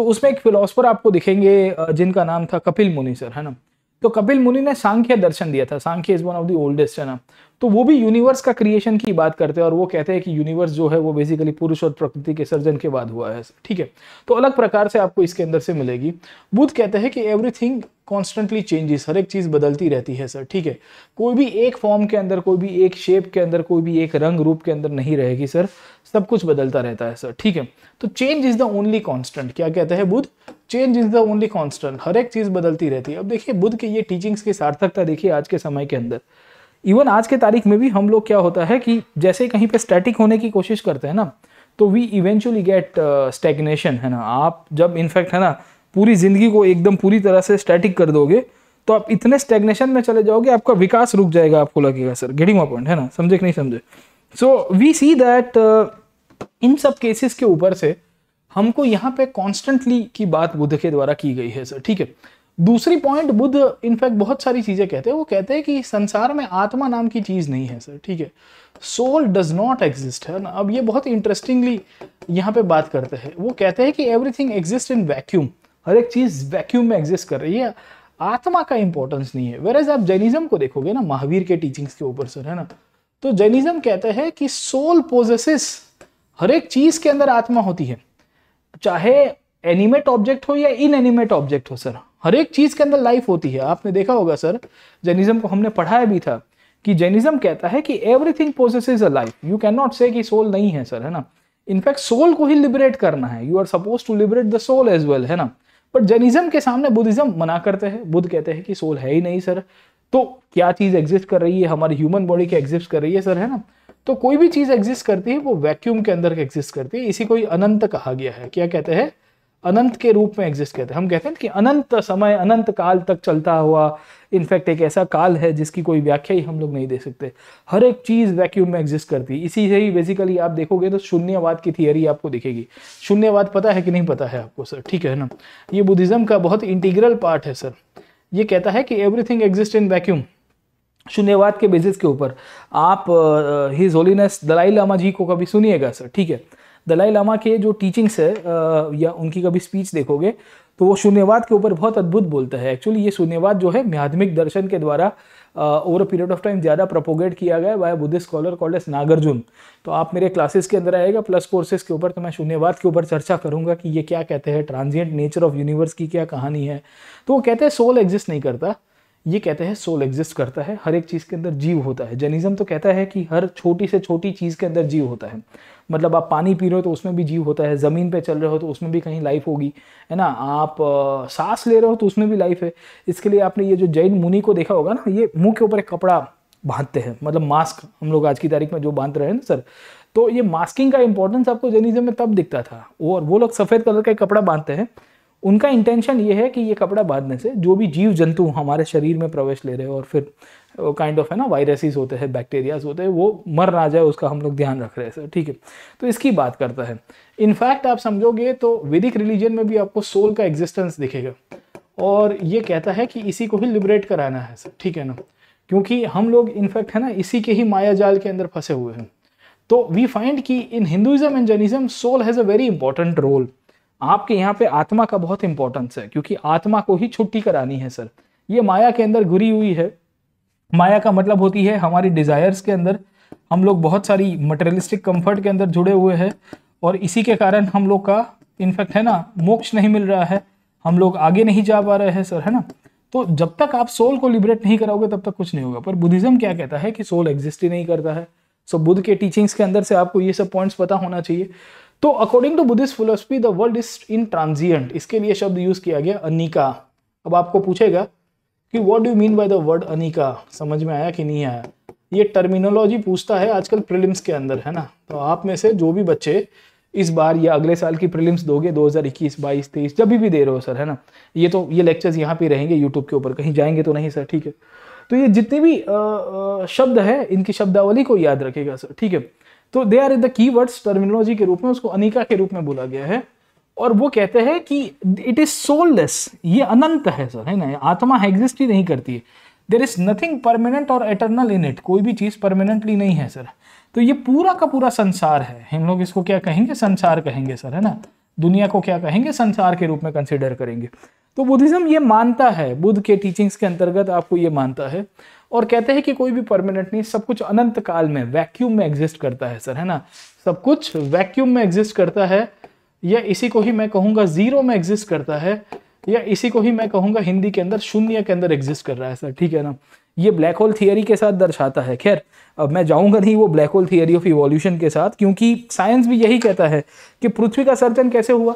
तो उसमें एक फिलोसफर आपको दिखेंगे जिनका नाम था कपिल मुनि सर, है ना। तो कपिल मुनि ने सांख्य दर्शन दिया था, Sankhya is one of the oldest, है ना। तो वो भी यूनिवर्स का क्रिएशन की बात करते हैं और वो कहते हैं कि यूनिवर्स जो है वो बेसिकली पुरुष और प्रकृति के सर्जन के बाद हुआ है, ठीक है। तो अलग प्रकार से आपको इसके अंदर से मिलेगी। बुद्ध कहते हैं कि एवरीथिंग कॉन्स्टेंटली चेंजेस, हर एक चीज़ बदलती रहती है सर, ठीक है। कोई भी एक फॉर्म के अंदर, कोई भी एक शेप के अंदर, कोई भी एक रंग रूप के अंदर नहीं रहेगी सर, सब कुछ बदलता रहता है सर, ठीक है। तो change is the only constant, क्या कहते हैं Buddha, change is the only constant, हर एक चीज़ बदलती रहती है। अब देखिए बुद्ध के ये टीचिंग्स की सार्थकता देखिए आज के समय के अंदर, इवन आज के तारीख में भी हम लोग क्या होता है कि जैसे कहीं पे स्टैटिक होने की कोशिश करते हैं ना, तो वी इवेंचुअली गेट स्टैग्नेशन, है ना। आप जब इनफैक्ट, है ना, पूरी जिंदगी को एकदम पूरी तरह से स्टैटिक कर दोगे तो आप इतने स्टैग्नेशन में चले जाओगे, आपका विकास रुक जाएगा, आपको लगेगा सर, गेटिंग माय पॉइंट, है ना, समझे कि नहीं समझे। So we see that in सब केसेस के ऊपर से हमको यहाँ पे कॉन्स्टेंटली की बात बुद्ध के द्वारा की गई है सर, ठीक है। दूसरी पॉइंट, बुद्ध इनफैक्ट बहुत सारी चीज़ें कहते हैं, वो कहते हैं कि संसार में आत्मा नाम की चीज़ नहीं है सर, ठीक है, सोल डज नॉट एग्जिस्ट, है ना। अब ये बहुत इंटरेस्टिंगली यहाँ पे बात करते हैं, वो कहते हैं कि एवरीथिंग एग्जिस्ट इन वैक्यूम, हर एक चीज़ वैक्यूम में एग्जिस्ट कर रही है, आत्मा का इंपॉर्टेंस नहीं है। वेरएज आप जैनिज्म को देखोगे ना, महावीर के टीचिंग्स के ऊपर सर, है ना, तो जैनिज्म कहते हैं कि सोल पोजेसेस, हर एक चीज़ के अंदर आत्मा होती है, चाहे एनिमेट ऑब्जेक्ट हो या इनएनिमेट ऑब्जेक्ट हो सर, हर एक चीज के अंदर लाइफ होती है। आपने देखा होगा सर, जैनिज्म को हमने पढ़ाया भी था कि जैनिज्म कहता है कि everything possesses a life, you can not say कि सोल नहीं है सर, है ना। इनफैक्ट सोल को ही लिबरेट करना है, you are suppose to liberate the soul as well, है ना। बट जैनिज्म के सामने बुद्धिज्म मना करते हैं, बुद्ध कहते हैं कि सोल है ही नहीं सर, तो क्या चीज एग्जिस्ट कर रही है, हमारी ह्यूमन बॉडी क्या एग्जिस्ट कर रही है सर, है ना। तो कोई भी चीज एग्जिस्ट करती है वो वैक्यूम के अंदर एग्जिस्ट करती है, इसी को ही अनंत कहा गया है, क्या कहते हैं, अनंत के रूप में एग्जिस्ट कहते हैं। हम कहते हैं कि अनंत समय, अनंत काल तक चलता हुआ, इनफैक्ट एक ऐसा काल है जिसकी कोई व्याख्या ही हम लोग नहीं दे सकते, हर एक चीज़ वैक्यूम में एग्जिस्ट करती है। इसी से ही बेसिकली आप देखोगे तो शून्यवाद की थियरी आपको दिखेगी, शून्यवाद पता है कि नहीं पता है आपको सर, ठीक है ना। ये बुद्धिज्म का बहुत इंटीग्रल पार्ट है सर, ये कहता है कि एवरीथिंग एग्जिस्ट इन वैक्यूम। शून्यवाद के बेसिस के ऊपर आप हिज होलीनेस दलाई लामा जी को कभी सुनिएगा सर, ठीक है। दलाई लामा के जो टीचिंग्स है या उनकी कभी स्पीच देखोगे तो वो शून्यवाद के ऊपर बहुत अद्भुत बोलता है। एक्चुअली ये शून्यवाद जो है आध्यात्मिक दर्शन के द्वारा over a period of time ज़्यादा प्रोपोगेट किया गया by Buddhist scholar called as Nagarjuna. तो आप मेरे क्लासेस के अंदर आएगा प्लस कोर्सेज के ऊपर, तो मैं शून्यवाद के ऊपर चर्चा करूंगा कि ये क्या कहते हैं, ट्रांजिएंट नेचर ऑफ यूनिवर्स की क्या कहानी है। तो वो कहते हैं सोल एग्जिस्ट नहीं करता, ये कहते हैं सोल एग्जिस्ट करता है, हर एक चीज़ के अंदर जीव होता है। जैनिज्म तो कहता है कि हर छोटी से छोटी चीज़ के अंदर जीव होता है, मतलब आप पानी पी रहे हो तो उसमें भी जीव होता है, ज़मीन पे चल रहे हो तो उसमें भी कहीं लाइफ होगी, है ना। आप सांस ले रहे हो तो उसमें भी लाइफ है। इसके लिए आपने ये जो जैन मुनि को देखा होगा ना, ये मुँह के ऊपर एक कपड़ा बांधते हैं, मतलब मास्क हम लोग आज की तारीख में जो बांध रहे हैं ना सर, तो ये मास्किंग का इंपॉर्टेंस आपको जैनिज्म में तब दिखता था। और वो लोग सफ़ेद कलर का कपड़ा बांधते हैं, उनका इंटेंशन ये है कि ये कपड़ा बांधने से जो भी जीव जंतु हमारे शरीर में प्रवेश ले रहे हो और फिर काइंड ऑफ, है ना, वायरसेस होते हैं, बैक्टीरियाज होते हैं, वो मर ना जाए उसका हम लोग ध्यान रख रहे हैं सर, ठीक है। तो इसकी बात करता है। इनफैक्ट आप समझोगे तो वैदिक रिलीजन में भी आपको सोल का एग्जिस्टेंस दिखेगा और ये कहता है कि इसी को ही लिबरेट कराना है सर, ठीक है ना, क्योंकि हम लोग इनफैक्ट, है ना, इसी के ही माया जाल के अंदर फंसे हुए हैं। तो वी फाइंड कि in Hinduism and Jainism soul has a very important role. आपके यहाँ पे आत्मा का बहुत इंपॉर्टेंस है, क्योंकि आत्मा को ही छुट्टी करानी है सर, ये माया के अंदर घुरी हुई है। माया का मतलब होती है हमारी डिज़ायर्स के अंदर हम लोग बहुत सारी मटेरियलिस्टिक कंफर्ट के अंदर जुड़े हुए हैं और इसी के कारण हम लोग का इनफैक्ट, है ना, मोक्ष नहीं मिल रहा है, हम लोग आगे नहीं जा पा रहे हैं सर, है ना। तो जब तक आप सोल को लिबरेट नहीं कराओगे तब तक कुछ नहीं होगा। पर बुद्धिज्म क्या कहता है कि सोल एग्जिस्ट ही नहीं करता है। सो बुद्ध के टीचिंग्स के अंदर से आपको ये सब पॉइंट्स पता होना चाहिए। तो according to Buddhist philosophy the world is in transient, इसके लिए शब्द यूज किया गया अनिका। अब आपको पूछेगा कि what do you mean by the word anicca, समझ में आया कि नहीं आया। ये टर्मिनोलॉजी पूछता है आजकल प्रीलिम्स के अंदर, है ना। तो आप में से जो भी बच्चे इस बार या अगले साल की प्रीलिम्स दोगे 2021, 22, 23 जब भी दे रहे हो सर, है ना, ये तो ये लेक्चर्स यहाँ पे रहेंगे यूट्यूब के ऊपर, कहीं जाएंगे तो नहीं सर, ठीक है। तो ये जितने भी शब्द है इनकी शब्दावली को याद रखेगा सर, ठीक है। तो they are the keywords terminology के रूप में, उसको अनिका के रूप में बोला गया है और वो कहते हैं कि इट इज सोललेस, ये अनंत है सर, है ना, आत्मा एग्जिस्ट ही नहीं करती है। देयर इज नथिंग परमानेंट और एटर्नल इन इट, कोई भी चीज़ परमानेंटली नहीं है सर। तो ये पूरा का पूरा संसार है, हम लोग इसको क्या कहेंगे, संसार कहेंगे सर, है ना। दुनिया को क्या कहेंगे, संसार के रूप में कंसिडर करेंगे। तो बुद्धिज्म ये मानता है, बुद्ध के टीचिंग्स के अंतर्गत आपको ये मानता है और कहते हैं कि कोई भी परमानेंट नहीं, सब कुछ अनंत काल में वैक्यूम में एग्जिस्ट करता है सर, है ना, सब कुछ वैक्यूम में एग्जिस्ट करता है, या इसी को ही मैं कहूँगा जीरो में एग्जिस्ट करता है, या इसी को ही मैं कहूँगा हिंदी के अंदर शून्य के अंदर एग्जिस्ट कर रहा है सर, ठीक है ना। ये ब्लैक होल थियरी के साथ दर्शाता है। खैर अब मैं जाऊँगा नहीं वो black hole theory of evolution के साथ, क्योंकि साइंस भी यही कहता है कि पृथ्वी का सर्जन कैसे हुआ,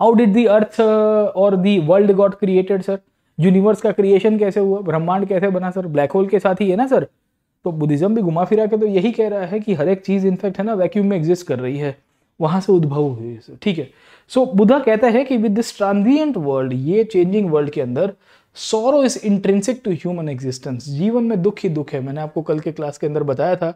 हाउ डिड दी अर्थ और the world got created sir, universe का क्रिएशन कैसे हुआ, ब्रह्मांड कैसे बना सर, ब्लैक होल के साथ ही है ना सर। तो बुद्धिज्म भी घुमा फिरा के तो यही कह रहा है कि हर एक चीज़ इनफैक्ट है ना वैक्यूम में एग्जिस्ट कर रही है, वहाँ से उद्भव हुई सर, ठीक है। सो बुद्धा कहता है कि विद दिस ट्रांजिएंट वर्ल्ड, ये चेंजिंग वर्ल्ड के अंदर sorrow is intrinsic to human existence, जीवन में दुख ही दुख है। मैंने आपको कल के क्लास के अंदर बताया था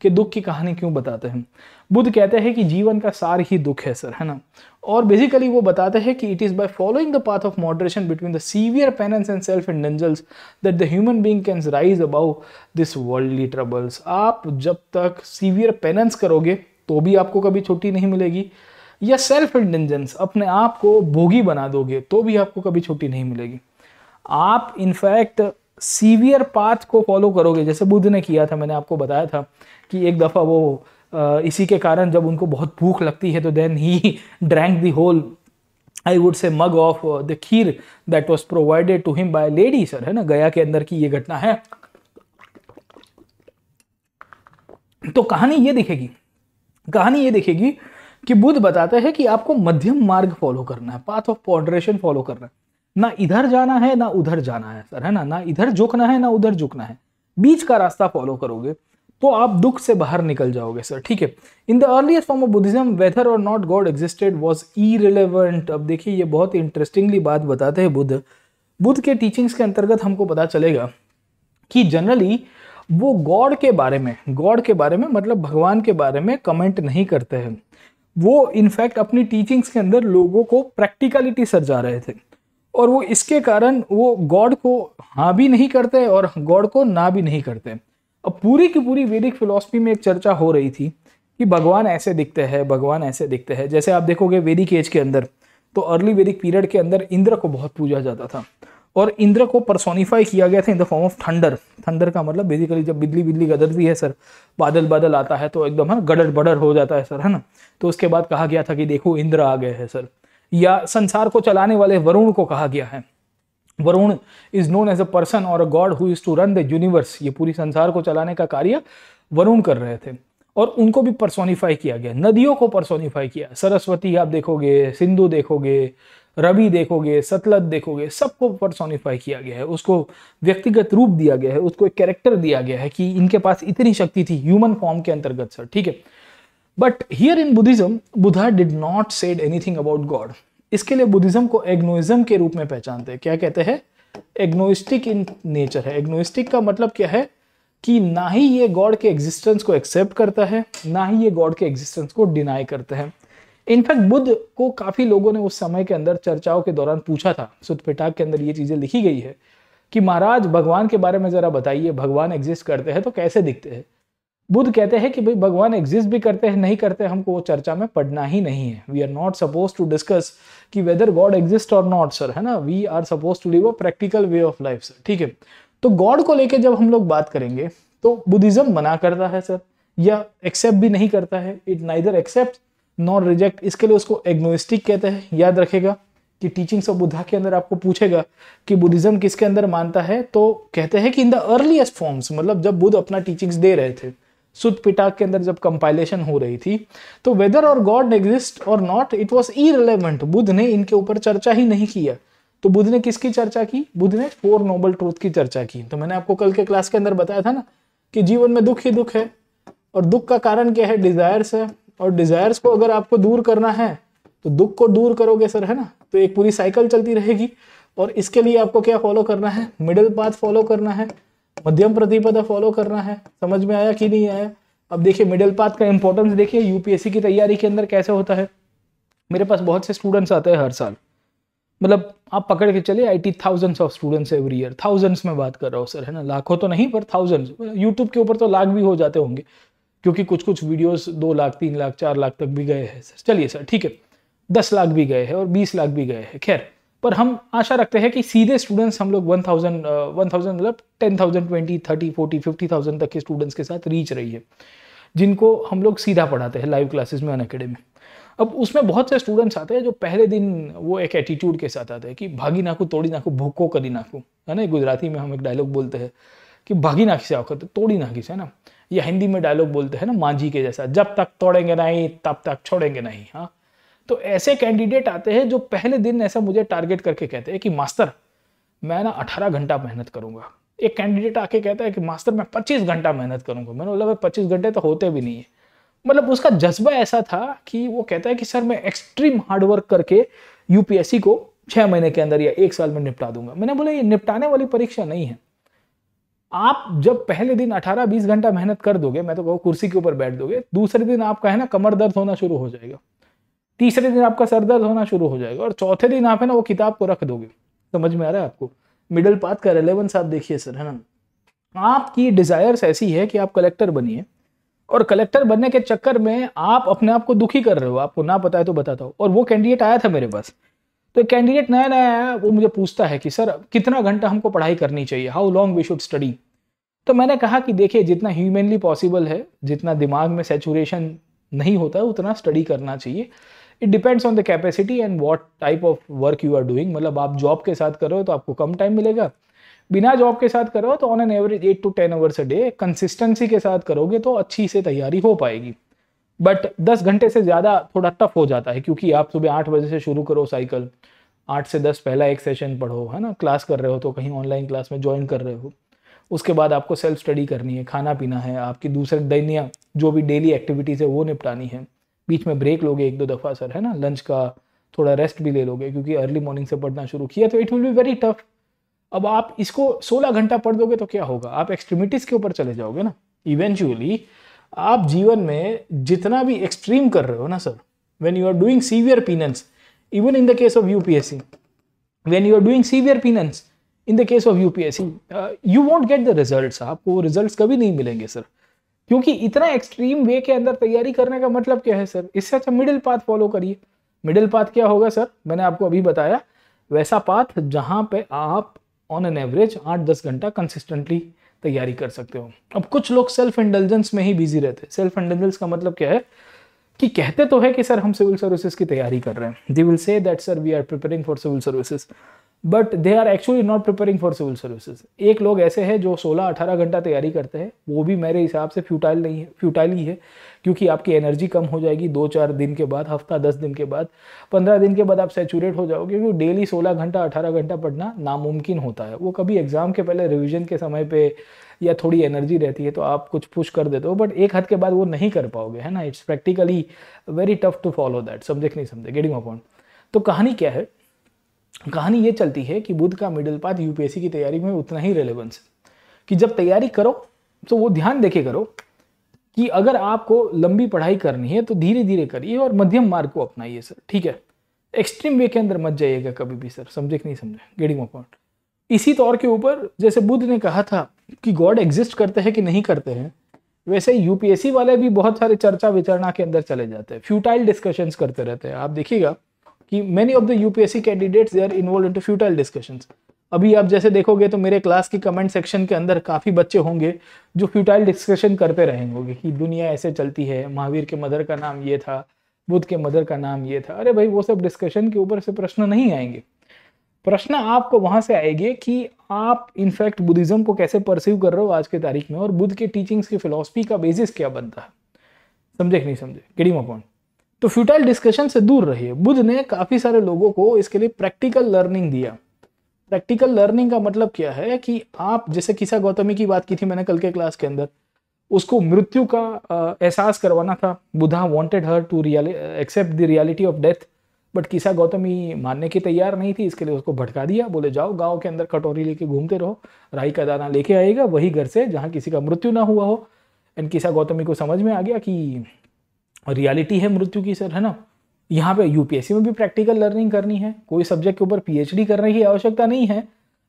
कि दुख की कहानी क्यों बताते हैं। बुद्ध कहते हैं कि जीवन का सार ही दुख है सर, है ना। और बेसिकली वो बताते हैं कि it is by following the path of moderation between the severe penance and self indulgence that the human being can rise above this worldly troubles. आप जब तक सीवियर पेनेंस करोगे तो भी आपको कभी छुट्टी नहीं मिलेगी, या सेल्फ इंडल्जेंस अपने आप को भोगी बना दोगे तो भी आपको कभी छुट्टी नहीं मिलेगी। आप इनफैक्ट सीवियर पाथ को फॉलो करोगे जैसे बुद्ध ने किया था। मैंने आपको बताया था कि एक दफ़ा वो इसी के कारण जब उनको बहुत भूख लगती है तो then he drank the whole I would say mug of the kheer that was provided to him by lady sir, है ना। गया के अंदर की ये घटना है। तो कहानी ये दिखेगी कि बुद्ध बताते हैं कि आपको मध्यम मार्ग फॉलो करना है, पाथ ऑफ मॉडरेशन फॉलो करना है, ना इधर जाना है ना उधर जाना है सर, है ना, ना इधर झुकना है ना उधर झुकना है, बीच का रास्ता फॉलो करोगे तो आप दुख से बाहर निकल जाओगे सर, ठीक है। In the earliest form of Buddhism whether और not god existed was irrelevant. अब देखिए ये बहुत इंटरेस्टिंगली बात बताते हैं बुद्ध। बुद्ध के टीचिंग्स के अंतर्गत हमको पता चलेगा कि जनरली वो गॉड के बारे में मतलब भगवान के बारे में कमेंट नहीं करते हैं। वो इनफैक्ट अपनी टीचिंग्स के अंदर लोगों को प्रैक्टिकलिटी समझा रहे थे और वो इसके कारण वो गॉड को हाँ भी नहीं करते और गॉड को ना भी नहीं करते। अब पूरी की पूरी वैदिक फिलॉसफी में एक चर्चा हो रही थी कि भगवान ऐसे दिखते हैं। जैसे आप देखोगे वैदिक एज के अंदर तो अर्ली वैदिक पीरियड के अंदर इंद्र को बहुत पूजा जाता था और इंद्र को पर्सोनिफाई किया गया था in the form of thunder का मतलब बेसिकली जब बिजली गदरती है सर, बादल आता है तो एकदम है गड़ड़ बड़ड़ हो जाता है सर, है ना। तो उसके बाद कहा गया था कि देखो इंद्र आ गए हैं सर। या संसार को चलाने वाले वरुण को कहा गया है, Varun is known as a person और a god who is to run the universe. ये पूरी संसार को चलाने का कार्य वरुण कर रहे थे और उनको भी पर्सोनिफाई किया गया। नदियों को पर्सोनिफाई किया, सरस्वती आप देखोगे, सिंधु देखोगे, रवि देखोगे, सतलज देखोगे, सबको पर्सोनिफाई किया गया है। उसको व्यक्तिगत रूप दिया गया है, उसको एक कैरेक्टर दिया गया है कि इनके पास इतनी शक्ति थी ह्यूमन फॉर्म के अंतर्गत सर, ठीक है। But here in Buddhism Buddha did not said anything about god. इसके लिए बुद्धिज्म को एग्नोइज्म के रूप में पहचानते हैं। क्या कहते हैं? एग्नोइस्टिक इन नेचर है। एग्नोइस्टिक का मतलब क्या है कि ना ही ये गॉड के एग्जिस्टेंस को एक्सेप्ट करता है ना ही ये गॉड के एग्जिस्टेंस को डिनाई करते हैं। इनफैक्ट बुद्ध को काफी लोगों ने उस समय के अंदर चर्चाओं के दौरान पूछा था, सुत्त पिटक के अंदर ये चीजें लिखी गई है कि महाराज भगवान के बारे में जरा बताइए, भगवान एग्जिस्ट करते हैं तो कैसे दिखते हैं। बुद्ध कहते हैं कि भाई भगवान एग्जिस्ट भी करते हैं नहीं करते हैं, हमको वो चर्चा में पढ़ना ही नहीं है। We are not suppose to discuss कि वेदर गॉड एग्जिस्ट और नॉट सर, है ना। We are suppose to live a practical way of life sir, ठीक है। तो गॉड को लेके जब हम लोग बात करेंगे तो बुद्धिज्म मना करता है सर, या एक्सेप्ट भी नहीं करता है। It neither accept nor reject. इसके लिए उसको एग्नोइस्टिक कहते हैं। याद रखेगा कि टीचिंग्स ऑफ बुद्धा के अंदर आपको पूछेगा कि बुद्धिज्म किसके अंदर मानता है, तो कहते हैं कि इन द अर्लीस्ट फॉर्म्स, मतलब जब बुद्ध अपना टीचिंग्स दे रहे थे, सुत्त पिटक के अंदर जब कंपाइलेशन हो रही थी, तो वेदर और गॉड एग्जिस्ट और not it was irrelevant. Buddha ने इनके ऊपर चर्चा ही नहीं किया। तो बुद्ध ने किसकी चर्चा की? बुद्ध ने 4 नोबल ट्रूथ की चर्चा की। तो मैंने आपको कल के क्लास के अंदर बताया था ना कि जीवन में दुख ही दुख है और दुख का कारण क्या है? डिजायर्स है, और डिजायर्स को अगर आपको दूर करना है तो दुख को दूर करोगे सर, है ना। तो एक पूरी साइकिल चलती रहेगी और इसके लिए आपको क्या फॉलो करना है? मिडिल पाथ फॉलो करना है, मध्यम प्रतिपदा फॉलो करना है। समझ में आया कि नहीं आया? अब देखिए मिडिल पाथ का इंपॉर्टेंस देखिए यूपीएससी की तैयारी के अंदर कैसे होता है। मेरे पास बहुत से स्टूडेंट्स आते हैं हर साल, मतलब आप पकड़ के चलिए 80,000 of students every year. Thousands में बात कर रहा हूँ सर, है ना, लाखों तो नहीं पर थाउजेंड्स। यूट्यूब के ऊपर तो लाख भी हो जाते होंगे क्योंकि कुछ वीडियोस 2 लाख 3 लाख 4 लाख तक भी गए हैं सर। चलिए सर, ठीक है। 10 लाख भी गए हैं और 20 लाख भी गए हैं। खैर, पर हम आशा रखते हैं कि सीधे स्टूडेंट्स हम लोग 1000 मतलब 10,000 20,000 30,000 40,000 50,000 तक के स्टूडेंट्स के साथ रीच रही है, जिनको हम लोग सीधा पढ़ाते हैं लाइव क्लासेस में अन अकेडमी। अब उसमें बहुत से स्टूडेंट्स आते हैं जो पहले दिन वो एक एटीट्यूड के साथ आते हैं कि भागी नाकू तोड़ी नाकू भूखो करी नाकू, है ना। गुजराती में हम एक डायलॉग बोलते हैं कि भागी नाखी से आकर तोड़ी नाखी से, है ना। या हिंदी में डायलॉग बोलते हैं ना मांझी के जैसा, जब तक तोड़ेंगे नहीं तब तक छोड़ेंगे नहीं। हाँ, तो ऐसे कैंडिडेट आते हैं जो पहले दिन ऐसा मुझे टारगेट करके कहते हैं कि मास्टर मैं ना 18 घंटा मेहनत करूंगा। एक कैंडिडेट आके कहता है कि मास्टर मैं 25 घंटा मेहनत करूंगा। मैंने बोला भाई 25 घंटे तो होते भी नहीं है। मतलब उसका जज्बा ऐसा था कि वो कहता है कि सर मैं एक्सट्रीम हार्डवर्क करके यूपीएससी को 6 महीने के अंदर या 1 साल में निपटा दूंगा। मैंने बोला ये निपटाने वाली परीक्षा नहीं है। आप जब पहले दिन 18-20 घंटा मेहनत कर दोगे, मैं तो कहूँ कुर्सी के ऊपर बैठ दोगे, दूसरे दिन आपका है ना कमर दर्द होना शुरू हो जाएगा, तीसरे दिन आपका सर दर्द होना शुरू हो जाएगा और चौथे दिन आप है ना वो किताब को रख दोगे। समझ में आ रहा है आपको? मिडिल पाथ का रेलेवेंस आप देखिए सर, है ना। आपकी डिजायर्स ऐसी है कि आप कलेक्टर बनिए और कलेक्टर बनने के चक्कर में आप अपने आप को दुखी कर रहे हो। आपको ना पता है तो बताता हूँ। और वो कैंडिडेट आया था मेरे पास, तो कैंडिडेट नया नया आया, वो मुझे पूछता है कि सर कितना घंटा हमको पढ़ाई करनी चाहिए, how long we should study. तो मैंने कहा कि देखिए जितना ह्यूमनली पॉसिबल है, जितना दिमाग में सेचुरेशन नहीं होता उतना स्टडी करना चाहिए। It depends on the capacity and what type of work you are doing. मतलब आप जॉब के साथ करो तो आपको कम टाइम मिलेगा, बिना जॉब के साथ करो तो on an average 8 to 10 hours a day consistency के साथ करोगे तो अच्छी से तैयारी हो पाएगी। बट 10 घंटे से ज़्यादा थोड़ा टफ हो जाता है, क्योंकि आप सुबह 8 बजे से शुरू करो साइकिल, 8 से 10 पहला एक सेशन पढ़ो, है ना। क्लास कर रहे हो तो कहीं ऑनलाइन क्लास में ज्वाइन कर रहे हो, उसके बाद आपको सेल्फ स्टडी करनी है, खाना पीना है, आपकी दूसरे दैनिया जो भी डेली एक्टिविटीज़ है वो निपटानी है। बीच में ब्रेक लोगे 1-2 दफ़ा सर, है ना। लंच का थोड़ा रेस्ट भी ले लोगे क्योंकि अर्ली मॉर्निंग से पढ़ना शुरू किया, तो it will be very tough. अब आप इसको 16 घंटा पढ़ दोगे तो क्या होगा, आप एक्सट्रीमिटीज़ के ऊपर चले जाओगे ना। इवेंचुअली आप जीवन में जितना भी एक्सट्रीम कर रहे हो ना sir, when you are doing severe penance, even in the case of UPSC, when you are doing severe penance in the case of UPSC you won't get the results. आपको वो रिजल्ट्स कभी नहीं मिलेंगे सर, क्योंकि इतना एक्सट्रीम वे के अंदर तैयारी करने का मतलब क्या है सर। इससे अच्छा मिडिल पाथ फॉलो करिए। मिडिल पाथ क्या होगा सर, मैंने आपको अभी बताया, वैसा पाथ जहाँ पे आप ऑन एन एवरेज 8-10 घंटा कंसिस्टेंटली तैयारी कर सकते हो। अब कुछ लोग सेल्फ इंडल्जेंस में ही बिजी रहते हैं। सेल्फ इंडल्जेंस का मतलब क्या है कि कहते तो है कि सर हम सिविल सर्विसेज की तैयारी कर रहे हैं, they will say that sir we are preparing for civil services, but they are actually not preparing for civil services. एक लोग ऐसे हैं जो 16-18 घंटा तैयारी करते हैं, वो भी मेरे हिसाब से फ्यूटाइल नहीं है, फ्यूटाइल ही है, क्योंकि आपकी एनर्जी कम हो जाएगी 2-4 दिन के बाद, हफ्ता 10 दिन के बाद, 15 दिन के बाद आप सैचुरेट हो जाओगे, क्योंकि डेली 16-18 घंटा पढ़ना नामुमकिन होता है। वो कभी एग्जाम के पहले रिविजन के समय पर या थोड़ी एनर्जी रहती है तो आप कुछ पुश कर देते हो, बट एक हद के बाद वो नहीं कर पाओगे, है ना। It's practically very tough to follow that. समझे कि नहीं समझे, गेटिंग माय पॉइंट। तो कहानी क्या है, कहानी ये चलती है कि बुद्ध का मिडिल पाथ यूपीएससी की तैयारी में उतना ही रेलेवेंस है कि जब तैयारी करो तो वो ध्यान देके करो कि अगर आपको लंबी पढ़ाई करनी है तो धीरे धीरे करिए और मध्यम मार्ग को अपनाइए सर, ठीक है। एक्सट्रीम वे के अंदर मत जाइएगा कभी भी सर, समझे कि नहीं समझे, गेटिंग माय पॉइंट। इसी तौर के ऊपर जैसे बुद्ध ने कहा था कि गॉड एग्जिस्ट करते हैं कि नहीं करते हैं, वैसे यूपीएससी वाले भी बहुत सारे चर्चा विचारणा के अंदर चले जाते हैं, फ्यूटाइल डिस्कशंस करते रहते हैं। आप देखिएगा कि many of the UPSC candidates they are involve in to futile discussions. अभी आप जैसे देखोगे तो मेरे क्लास के कमेंट सेक्शन के अंदर काफ़ी बच्चे होंगे जो फ्यूटाइल डिस्कशन करते रहेंगे कि दुनिया ऐसे चलती है, महावीर के मदर का नाम ये था, बुद्ध के मदर का नाम ये था। अरे भाई वो सब डिस्कशन के ऊपर से प्रश्न नहीं आएंगे। प्रश्न आपको वहाँ से आएंगे कि आप इनफैक्ट बुद्धिज़्म को कैसे परसीव कर रहे हो आज के तारीख में और बुद्ध के टीचिंग्स की फिलॉसफी का बेसिस क्या बनता है, समझे कि नहीं समझे, गेटिंग माय पॉइंट। तो फ्यूटाइल डिस्कशन से दूर रहिए। बुद्ध ने काफ़ी सारे लोगों को इसके लिए प्रैक्टिकल लर्निंग दिया। प्रैक्टिकल लर्निंग का मतलब क्या है कि आप जैसे किसा गौतमी की बात की थी मैंने कल के क्लास के अंदर, उसको मृत्यु का एहसास करवाना था। Buddha wanted her to accept the reality of death, but Kisa Gotami मानने की तैयार नहीं थी, इसके लिए उसको भटका दिया। बोले जाओ गांव के अंदर कटोरी लेके घूमते रहो, राई का दाना लेके आएगा वही घर से जहां किसी का मृत्यु ना हुआ हो। एंड किसा गौतमी को समझ में आ गया कि रियलिटी है मृत्यु की सर, है ना। यहाँ पे यूपीएससी में भी प्रैक्टिकल लर्निंग करनी है, कोई सब्जेक्ट के ऊपर पीएचडी करने की आवश्यकता नहीं है,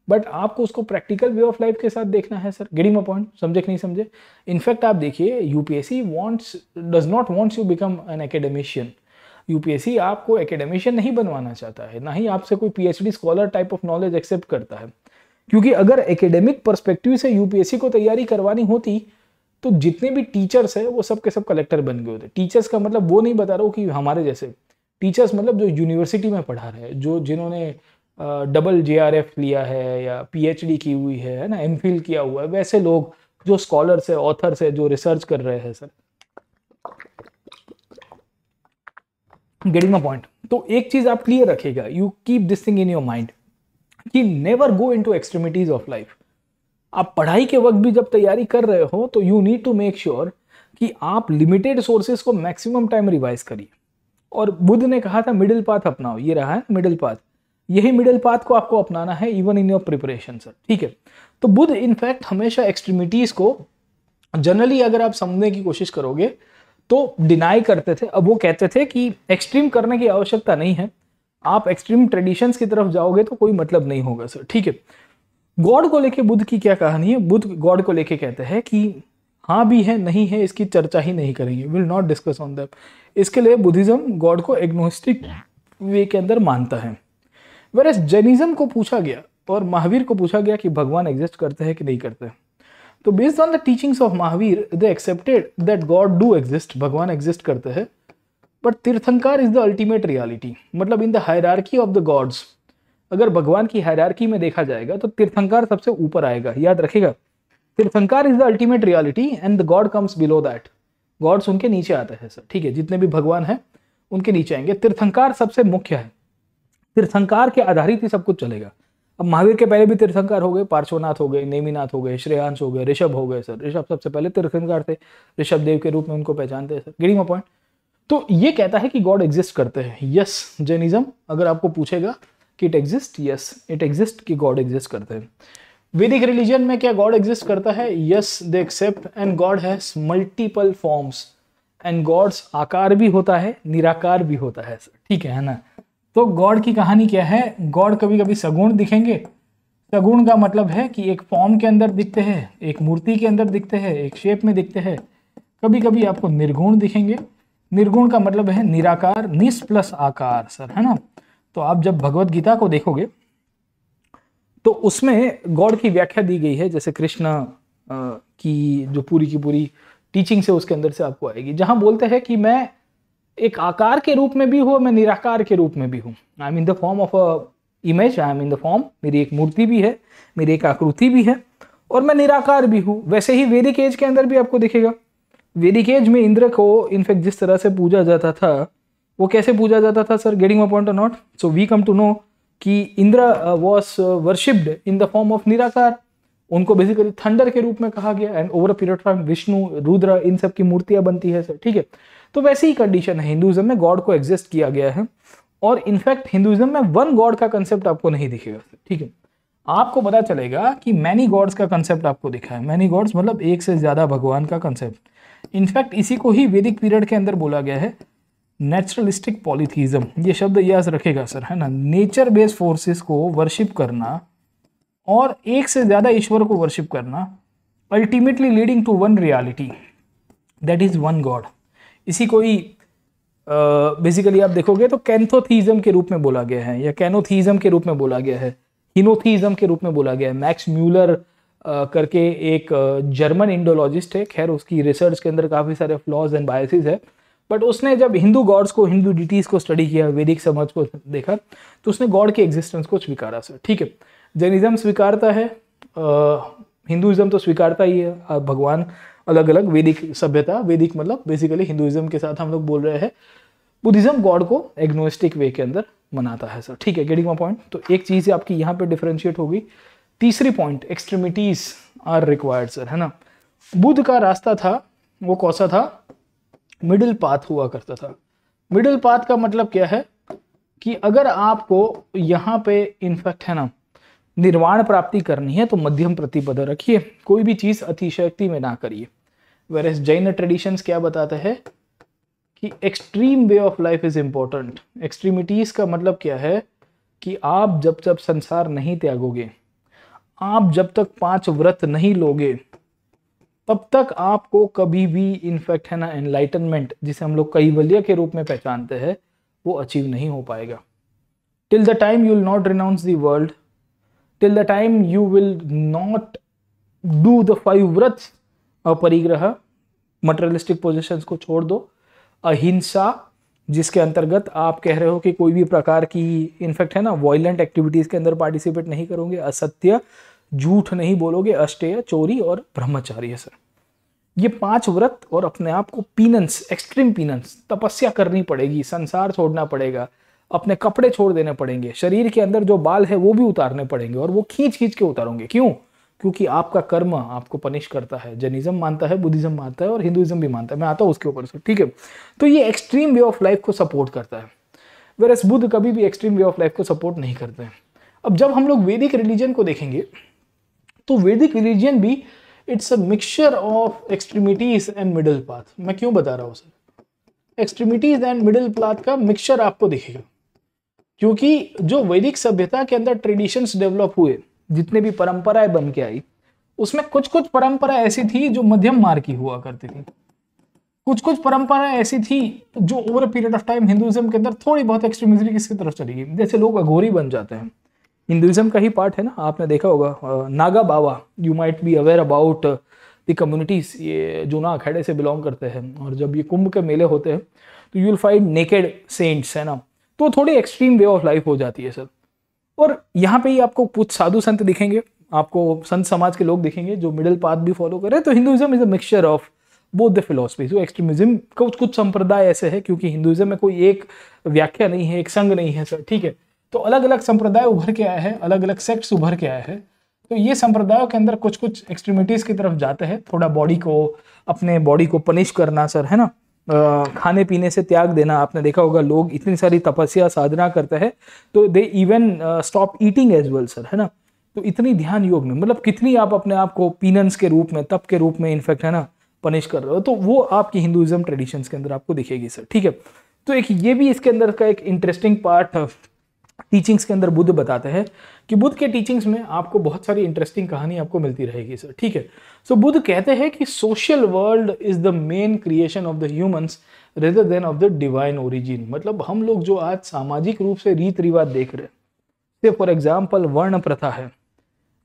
बट आपको उसको प्रैक्टिकल वे ऑफ लाइफ के साथ देखना है सर, गेटिंग माय पॉइंट, समझे कि नहीं समझे। इनफैक्ट आप देखिए UPSC does not wants you become an academician. UPSC आपको एकेडमिशियन नहीं बनवाना चाहता है, ना ही आपसे कोई PhD scholar type of knowledge accept करता है, क्योंकि अगर एकेडमिक पर्सपेक्टिव से यूपीएससी को तैयारी करवानी होती तो जितने भी टीचर्स हैं वो सब के सब कलेक्टर बन गए होते। टीचर्स का मतलब वो नहीं बता रहा हूँ कि हमारे जैसे टीचर्स, मतलब जो यूनिवर्सिटी में पढ़ा रहे हैं, जो जिन्होंने डबल JRF लिया है या PhD की हुई है ना, MPhil किया हुआ है, वैसे लोग जो स्कॉलर्स है, ऑथर्स है, जो रिसर्च कर रहे हैं। Sir getting my point. तो एक चीज आप क्लियर रखेगा, you keep this thing in your mind कि never go into extremities of life. आप पढ़ाई के वक्त भी जब तैयारी कर रहे हो तो you need to make sure कि आप लिमिटेड सोर्सेज को मैक्सिमम टाइम रिवाइज करिए। और बुद्ध ने कहा था मिडिल पाथ अपनाओ, ये रहा है मिडिल पाथ, यही मिडिल पाथ को आपको अपनाना है even in your preparation sir, ठीक है। तो बुद्ध इनफैक्ट हमेशा एक्सट्रीमिटीज को जनरली अगर आप समझने की कोशिश करोगे तो डिनाई करते थे। अब वो कहते थे कि एक्सट्रीम करने की आवश्यकता नहीं है, आप एक्सट्रीम ट्रेडिशंस की तरफ जाओगे तो कोई मतलब नहीं होगा सर, ठीक है। गॉड को लेके बुद्ध की क्या कहानी है, बुद्ध गॉड को लेके कहते हैं कि हाँ भी है नहीं है इसकी चर्चा ही नहीं करेंगे, will not discuss on that. इसके लिए बुद्धिज्म गॉड को एग्नोस्टिक वे के अंदर मानता है। वेरस जैनिज्म को पूछा गया और महावीर को पूछा गया कि भगवान एग्जिस्ट करते हैं कि नहीं करते हैं। तो based on the teachings of Mahavir they accepted that God do exist, भगवान एग्जिस्ट करते हैं, but तीर्थंकार is the ultimate reality. मतलब in the hierarchy of the gods, अगर भगवान की हायरार्की में देखा जाएगा तो तीर्थंकार सबसे ऊपर आएगा। याद रखेगा, तीर्थंकार is the ultimate reality and the God comes below that. Gods उनके नीचे आते हैं सर, ठीक है, जितने भी भगवान हैं उनके नीचे आएंगे, तीर्थंकार सबसे मुख्य है, तीर्थंकार के आधारित ही सब कुछ चलेगा। अब महावीर के पहले भी तीर्थंकार हो गए, पार्श्वनाथ हो गए, नेमिनाथ हो गए, श्रेयांश हो गए, ऋषभ हो गए सर। ऋषभ सबसे पहले तीर्थंकार थे, ऋषभ देव के रूप में उनको पहचानते हैं सर। Getting my point. तो ये कहता है कि गॉड एग्जिस्ट करते हैं, यस। जैनिज्म अगर आपको पूछेगा कि it exist, yes it exist, कि गॉड एग्जिस्ट करते हैं। वैदिक रिलीजन में क्या गॉड एग्जिस्ट करता है, yes they accept and God has multiple forms and gods आकार भी होता है निराकार भी होता है सर, ठीक है ना। तो गॉड की कहानी क्या है, गॉड कभी कभी सगुण दिखेंगे। सगुण का मतलब है कि एक फॉर्म के अंदर दिखते हैं, एक मूर्ति के अंदर दिखते हैं, एक शेप में दिखते हैं। कभी कभी आपको निर्गुण दिखेंगे, निर्गुण का मतलब है निराकार, निस प्लस आकार सर, है ना। तो आप जब भगवत गीता को देखोगे तो उसमें गॉड की व्याख्या दी गई है, जैसे कृष्ण की जो पूरी की पूरी टीचिंग्स है उसके अंदर से आपको आएगी, जहाँ बोलते हैं कि मैं एक आकार के रूप में भी हूँ, मैं निराकार के रूप में भी हूँ। I am in the form of a image, I am in the form, मेरी एक मूर्ति भी है, मेरी एक आकृति भी है और मैं निराकार भी हूँ। वैसे ही वैदिक एज के अंदर भी आपको दिखेगा। वैदिक एज में इंद्र को इनफैक्ट जिस तरह से पूजा जाता था वो कैसे पूजा जाता था सर, गेटिंग माय पॉइंट और not. So we come to know कि Indra was worshipped in the form of निराकार, उनको बेसिकली थंडर के रूप में कहा गया and over a period of time Vishnu, Rudra, इन सब की मूर्तियां बनती है सर, ठीक है। तो वैसी ही कंडीशन है, हिंदुइज्म में गॉड को एग्जिस्ट किया गया है और इनफैक्ट हिंदुइज्म में वन गॉड का कंसेप्ट आपको नहीं दिखेगा सर, ठीक है। आपको पता चलेगा कि मैनी गॉड्स का कंसेप्ट आपको दिखा है। मैनी गॉड्स मतलब एक से ज्यादा भगवान का कंसेप्ट। इनफैक्ट इसी को ही वैदिक पीरियड के अंदर बोला गया है नेचुरलिस्टिक पॉलीथीज्म। ये शब्द याद रखेगा सर, है ना। नेचर बेस्ड फोर्सेस को वर्शिप करना और एक से ज्यादा ईश्वर को वर्शिप करना, ultimately leading to one reality that is one God. इसी को ही बेसिकली आप देखोगे तो कैंथोथीज्म के रूप में बोला गया है या कैनोथीज्म के रूप में बोला गया है, हिनोथीज्म के रूप में बोला गया है। मैक्स म्यूलर करके एक जर्मन इंडोलॉजिस्ट है, खैर उसकी रिसर्च के अंदर काफ़ी सारे फ्लॉज एंड बायसेस है, बट उसने जब हिंदू गॉड्स को, हिंदू डिटीज को स्टडी किया, वैदिक समाज को देखा तो उसने गॉड के एग्जिस्टेंस को स्वीकारा सर, ठीक है। जैनिज्म स्वीकारता है, हिंदुइज्म तो स्वीकारता ही है भगवान अलग अलग। वैदिक सभ्यता, वैदिक मतलब बेसिकली हिंदुइज्म के साथ हम लोग बोल रहे हैं। बुद्धिज्म गॉड को एग्नोस्टिक वे के अंदर मनाता है सर, ठीक है। Getting my point. तो एक चीज आपकी यहाँ पे डिफरेंशिएट होगी। तीसरी point, extremities are required sir, है ना। बुद्ध का रास्ता था वो कौन सा था, मिडिल पाथ हुआ करता था। मिडिल पाथ का मतलब क्या है कि अगर आपको यहाँ पे इनफैक्ट, है ना, निर्वाण प्राप्ति करनी है तो मध्यम प्रतिपदा रखिए, कोई भी चीज अतिशयोक्ति में ना करिए। वेरस जैन ट्रेडिशंस क्या बताते हैं कि extreme way of life is important. Extremities का मतलब क्या है कि आप जब तक संसार नहीं त्यागोगे, आप जब तक 5 व्रत नहीं लोगे, तब तक आपको कभी भी इनफैक्ट, है ना, एनलाइटनमेंट जिसे हम लोग कैवल्य के रूप में पहचानते हैं, वो अचीव नहीं हो पाएगा। Till the time you will not renounce the world, till the time you will not do the 5 व्रत और परिग्रह, मटेरियलिस्टिक पोजिशंस को छोड़ दो, अहिंसा जिसके अंतर्गत आप कह रहे हो कि कोई भी प्रकार की इनफेक्ट है ना वायलेंट एक्टिविटीज़ के अंदर पार्टिसिपेट नहीं करोगे, असत्य झूठ नहीं बोलोगे, अष्टेय चोरी और ब्रह्मचार्य। सर ये 5 व्रत और अपने आप को पीनंस, एक्सट्रीम पीनंस, तपस्या करनी पड़ेगी, संसार छोड़ना पड़ेगा, अपने कपड़े छोड़ देने पड़ेंगे, शरीर के अंदर जो बाल है वो भी उतारने पड़ेंगे और वो खींच खींच के उतारोगे। क्यों? क्योंकि आपका कर्म आपको पनिश करता है। जैनिज्म मानता है, बुद्धिज्म मानता है और हिंदुइज्म भी मानता है, मैं आता हूँ उसके ऊपर से, ठीक है। तो ये एक्सट्रीम वे ऑफ लाइफ को सपोर्ट करता है, वेरस बुद्ध कभी भी एक्सट्रीम वे ऑफ लाइफ को सपोर्ट नहीं करते हैं। अब जब हम लोग वैदिक रिलीजन को देखेंगे तो वैदिक रिलीजन भी it's a mixture of extremities and middle path. मैं क्यों बता रहा हूँ sir, extremities and middle path का मिक्सचर आपको दिखेगा, क्योंकि जो वैदिक सभ्यता के अंदर ट्रेडिशंस डेवलप हुए, जितने भी परंपराएं बन के आई, उसमें कुछ कुछ परंपरा ऐसी थी जो मध्यम मार्ग की हुआ करती थी, कुछ कुछ परंपराएं ऐसी थी जो over period of time Hinduism के अंदर थोड़ी बहुत एक्सट्रीमिज्म की तरफ चली गई। जैसे लोग अघोरी बन जाते हैं, हिंदुइज्म का ही पार्ट है ना, आपने देखा होगा नागा बाबा, you might be aware about the communities, ये जूना अखाड़े से बिलोंग करते हैं, और जब ये कुंभ के मेले होते हैं तो you will find naked saints, है ना, तो थोड़ी एक्सट्रीम वे ऑफ लाइफ हो जाती है सर। और यहाँ पे ही आपको कुछ साधु संत दिखेंगे, आपको संत समाज के लोग दिखेंगे जो मिडिल पाथ भी फॉलो कर रहे हैं। तो Hinduism is a mixture of both the philosophies. वो एक्सट्रीमिज्म कुछ कुछ संप्रदाय ऐसे है, क्योंकि हिंदुइज्म में कोई एक व्याख्या नहीं है, एक संघ नहीं है सर, ठीक है। तो अलग अलग संप्रदाय उभर के आए हैं, अलग अलग सेक्ट्स उभर के आए हैं। तो ये संप्रदायों के अंदर कुछ कुछ एक्सट्रीमिटीज की तरफ जाते हैं, थोड़ा बॉडी को, अपने बॉडी को पनिश करना सर, है ना, खाने पीने से त्याग देना। आपने देखा होगा लोग इतनी सारी तपस्या साधना करते हैं तो they even stop eating as well sir, है ना। तो इतनी ध्यान योग में, मतलब कितनी आप अपने आप को पीनंस के रूप में, तप के रूप में, इनफेक्ट है ना, पनिश कर रहे हो, तो वो आपकी हिंदुइज्म ट्रेडिशंस के अंदर आपको दिखेगी सर, ठीक है। तो एक ये भी इसके अंदर का एक इंटरेस्टिंग पार्ट टीचिंग्स के अंदर बुद्ध बताते हैं कि बुद्ध के टीचिंग्स में आपको बहुत सारी इंटरेस्टिंग कहानी आपको मिलती रहेगी सर, ठीक है। सो बुद्ध कहते हैं कि social world is the main creation of the humans rather than of the divine origin. मतलब हम लोग जो आज सामाजिक रूप से रीत रिवाज देख रहे हैं, जैसे फॉर एग्जाम्पल वर्ण प्रथा है,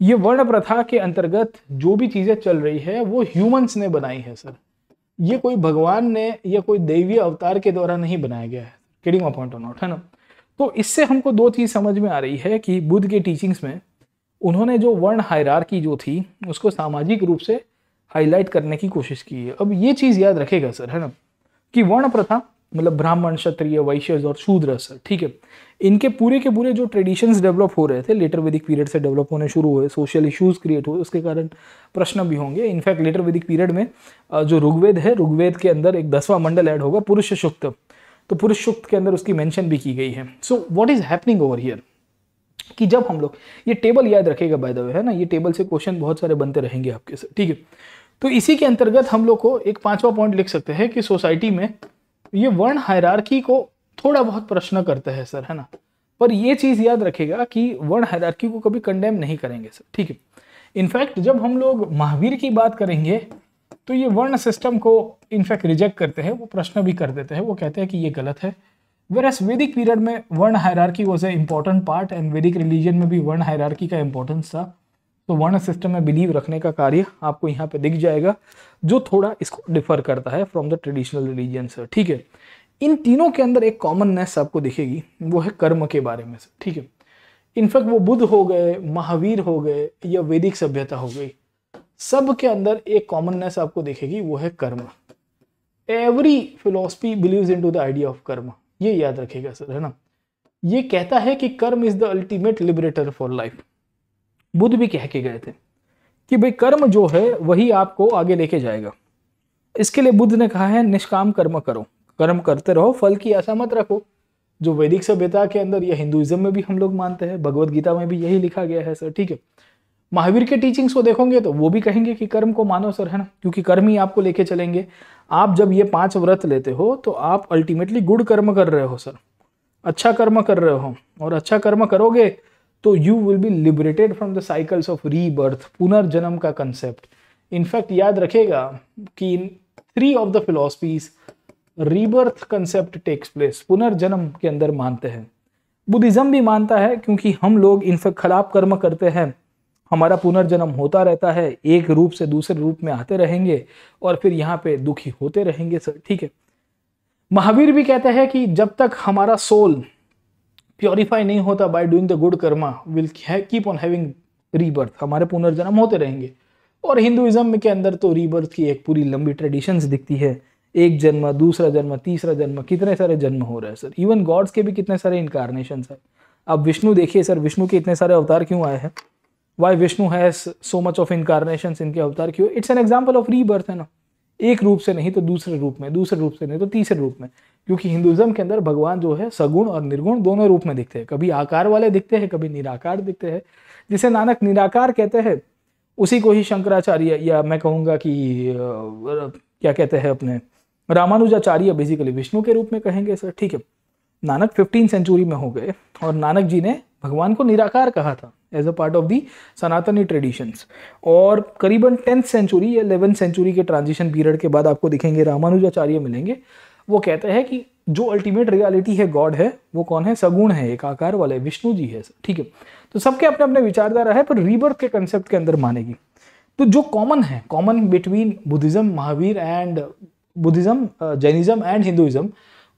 ये वर्ण प्रथा के अंतर्गत जो भी चीज़ें चल रही है वो ह्यूमंस ने बनाई है सर, ये कोई भगवान ने या कोई दैवीय अवतार के द्वारा नहीं बनाया गया है, किडिंग अपॉइंट और नॉट, है ना। तो इससे हमको दो चीज़ समझ में आ रही है कि बुद्ध के टीचिंग्स में उन्होंने जो वर्ण हायरार्की जो थी उसको सामाजिक रूप से हाईलाइट करने की कोशिश की है। अब ये चीज़ याद रखेगा सर, है ना, कि वर्ण प्रथा मतलब ब्राह्मण, क्षत्रिय, वैश्य और शूद्र सर, ठीक है। इनके पूरे के पूरे जो ट्रेडिशंस डेवलप हो रहे थे, लेटर वैदिक पीरियड से डेवलप होने शुरू हुए, सोशल इश्यूज क्रिएट हुए, उसके कारण प्रश्न भी होंगे। इनफैक्ट लेटर वैदिक पीरियड में जो ऋग्वेद है, ऋग्वेद के अंदर एक 10वां मंडल ऐड होगा, पुरुष सूक्त, तो पुरुष सूक्त के अंदर उसकी मेंशन भी की गई है। So what is happening over here कि जब हम लोग ये टेबल याद रखेगा बाय द वे, है ना, ये टेबल से क्वेश्चन बहुत सारे बनते रहेंगे आपके से, ठीक है। तो इसी के अंतर्गत हम लोग को एक 5वां पॉइंट लिख सकते हैं कि सोसाइटी में ये वर्ण हायरार्की को थोड़ा बहुत प्रश्न करते हैं सर, है ना, पर ये चीज़ याद रखेगा कि वर्ण हायरार्की को कभी कंडेम नहीं करेंगे सर, ठीक है। इनफैक्ट जब हम लोग महावीर की बात करेंगे तो ये वर्ण सिस्टम को इनफैक्ट रिजेक्ट करते हैं, वो प्रश्न भी कर देते हैं, वो कहते हैं कि ये गलत है। वेरस वैदिक पीरियड में वर्ण hierarchy was a important part and वैदिक रिलीजन में भी वर्ण हायरार्की का इम्पोर्टेंस था। तो वर्ण सिस्टम में बिलीव रखने का कार्य आपको यहाँ पे दिख जाएगा, जो थोड़ा इसको डिफर करता है from the traditional religion sir, ठीक है। इन तीनों के अंदर एक कॉमननेस आपको दिखेगी, वो है कर्म के बारे में सर, ठीक है। इनफैक्ट वो बुद्ध हो गए, महावीर हो गए या वैदिक सभ्यता हो गई, सब के अंदर एक कॉमननेस आपको देखेगी, वो है कर्म। Every philosophy believes in to the idea of karma, ये याद रखेगा सर, है ना। ये कहता है कि karma is the ultimate liberator for life. Buddha भी कह के गए थे कि भाई कर्म जो है वही आपको आगे लेके जाएगा। इसके लिए बुद्ध ने कहा है निष्काम कर्म करो, कर्म करते रहो, फल की आशा मत रखो, जो वैदिक सभ्यता के अंदर या हिंदुइज्म में भी हम लोग मानते हैं, भगवद गीता में भी यही लिखा गया है सर, ठीक है। महावीर के टीचिंग्स को देखोगे तो वो भी कहेंगे कि कर्म को मानो सर, है ना, क्योंकि कर्म ही आपको लेके चलेंगे। आप जब ये 5 व्रत लेते हो तो आप अल्टीमेटली गुड कर्म कर रहे हो सर, अच्छा कर्म कर रहे हो, और अच्छा कर्म करोगे तो you will be liberated from the cycles of rebirth, पुनर्जन्म का कंसेप्ट। इनफैक्ट याद रखेगा कि in 3 of the philosophies rebirth concept takes place, पुनर्जन्म के अंदर मानते हैं। बुद्धिज्म भी मानता है क्योंकि हम लोग इनफेक्ट खराब कर्म करते हैं, हमारा पुनर्जन्म होता रहता है, एक रूप से दूसरे रूप में आते रहेंगे और फिर यहाँ पे दुखी होते रहेंगे सर, ठीक है। महावीर भी कहते हैं कि जब तक हमारा सोल प्योरीफाई नहीं होता by doing the good karma will keep on having rebirth, हमारे पुनर्जन्म होते रहेंगे। और हिंदुइज्म के अंदर तो रीबर्थ की एक पूरी लंबी ट्रेडिशंस दिखती है, एक जन्म, दूसरा जन्म, तीसरा जन्म, कितने सारे जन्म हो रहे हैं सर। इवन गॉड्स के भी कितने सारे इनकारनेशंस है। अब विष्णु देखिए सर, विष्णु के इतने सारे अवतार क्यों आए हैं, why Vishnu has so much of incarnations, इनके अवतार क्यों, it's an example of rebirth है ना, एक रूप से नहीं तो दूसरे रूप में, दूसरे रूप से नहीं तो तीसरे रूप में, क्योंकि हिंदुइज्म के अंदर भगवान जो है सगुण और निर्गुण दोनों रूप में दिखते हैं, कभी आकार वाले दिखते हैं, कभी निराकार दिखते हैं, जिसे नानक निराकार कहते हैं उसी को ही शंकराचार्य या मैं कहूँगा कि क्या कहते हैं अपने रामानुजाचार्य बेसिकली विष्णु के रूप में कहेंगे सर, ठीक है। नानक 15वीं सेंचुरी में हो गए और नानक जी ने भगवान को निराकार कहा था as a part of the सनातनी ट्रेडिशंस, और करीबन 10th सेंचुरी या 11th सेंचुरी के ट्रांजिशन पीरियड के बाद आपको दिखेंगे रामानुजाचार्य मिलेंगे, वो कहते हैं कि जो अल्टीमेट रियलिटी है गॉड है वो कौन है, सगुण है, एक आकार वाले विष्णु जी है, ठीक है। तो सबके अपने अपने विचारधारा है, पर रीबर्थ के कंसेप्ट के अंदर मानेगी। तो जो कॉमन है, common between Buddhism, Mahavir and Buddhism, Jainism and Hinduism,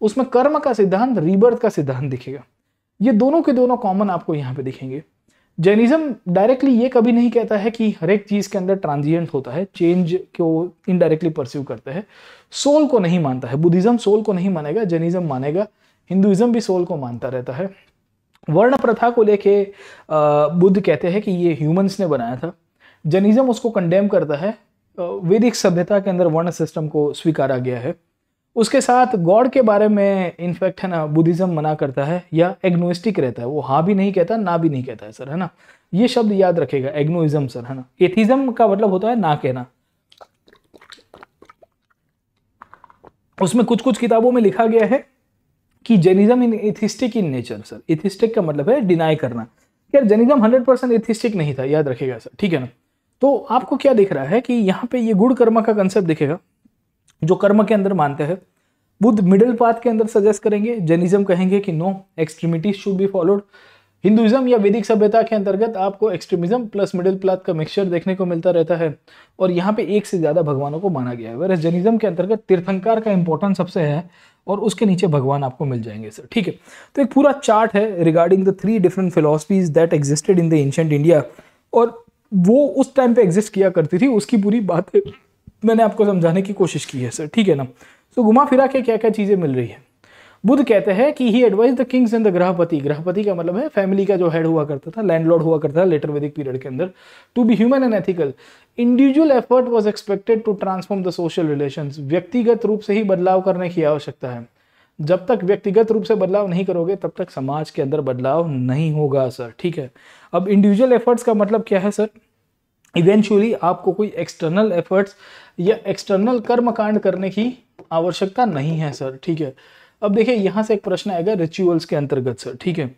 उसमें कर्म का सिद्धांत, रीबर्थ का सिद्धांत दिखेगा, ये दोनों के दोनों कॉमन आपको यहाँ पे दिखेंगे। जैनिज्म डायरेक्टली ये कभी नहीं कहता है कि हर एक चीज़ के अंदर ट्रांजिएंट होता है, चेंज को इनडायरेक्टली परस्यू करते हैं, सोल को नहीं मानता है। बुद्धिज्म सोल को नहीं मानेगा, जैनिज्म मानेगा, हिंदुइज्म भी सोल को मानता रहता है। वर्ण प्रथा को लेके बुद्ध कहते हैं कि ये ह्यूमन्स ने बनाया था, जैनिज्म उसको कंडेम करता है, वैदिक सभ्यता के अंदर वर्ण सिस्टम को स्वीकारा गया है। उसके साथ गॉड के बारे में इनफैक्ट है ना बुद्धिज्म मना करता है या एग्नोइस्टिक रहता है, वो हाँ भी नहीं कहता ना भी नहीं कहता है सर, है ना, ये शब्द याद रखेगा एग्नोइज्म सर, है ना। एथिज्म का मतलब होता है ना कहना। उसमें कुछ कुछ किताबों में लिखा गया है कि Jainism in atheistic in nature sir, atheistic का मतलब है डिनाई करना, यार जैनिज्म 100% एथिस्टिक नहीं था, याद रखेगा सर, ठीक है ना। तो आपको क्या दिख रहा है कि यहाँ पे ये गुण कर्म का कंसेप्ट दिखेगा, जो कर्म के अंदर मानते हैं। बुद्ध मिडिल पाथ के अंदर सजेस्ट करेंगे, जैनिज्म कहेंगे कि no extremities should be followed. Hinduism या वैदिक सभ्यता के अंतर्गत आपको एक्सट्रीमिज्म प्लस मिडिल पाथ का मिक्सचर देखने को मिलता रहता है, और यहाँ पे एक से ज्यादा भगवानों को माना गया है। वैसे जैनिज्म के अंतर्गत तीर्थंकर का इंपॉर्टेंस सबसे है और उसके नीचे भगवान आपको मिल जाएंगे सर, ठीक है। तो एक पूरा चार्ट है regarding the 3 different philosophies that existed in the ancient India, और वो उस टाइम पे एग्जिस्ट किया करती थी, उसकी पूरी बात मैंने आपको समझाने की कोशिश की है सर, ठीक है ना। तो घुमा फिरा के क्या क्या चीज़ें मिल रही है। बुद्ध कहते हैं कि he advise the kings and the grihapati, ग्रहपति का मतलब है फैमिली का जो हेड हुआ करता था, लैंडलॉर्ड हुआ करता था लेटर वैदिक पीरियड के अंदर, to be human and ethical. Individual effort was expected to transform the social relation, व्यक्तिगत रूप से ही बदलाव करने की आवश्यकता है। जब तक व्यक्तिगत रूप से बदलाव नहीं करोगे तब तक समाज के अंदर बदलाव नहीं होगा सर, ठीक है। अब इंडिविजुअल एफर्ट्स का मतलब क्या है सर, इवेंचुअली आपको कोई एक्सटर्नल एफर्ट्स या एक्सटर्नल कर्मकांड करने की आवश्यकता नहीं है सर, ठीक है। अब देखिए यहाँ से एक प्रश्न आएगा रिचुअल्स के अंतर्गत सर, ठीक है।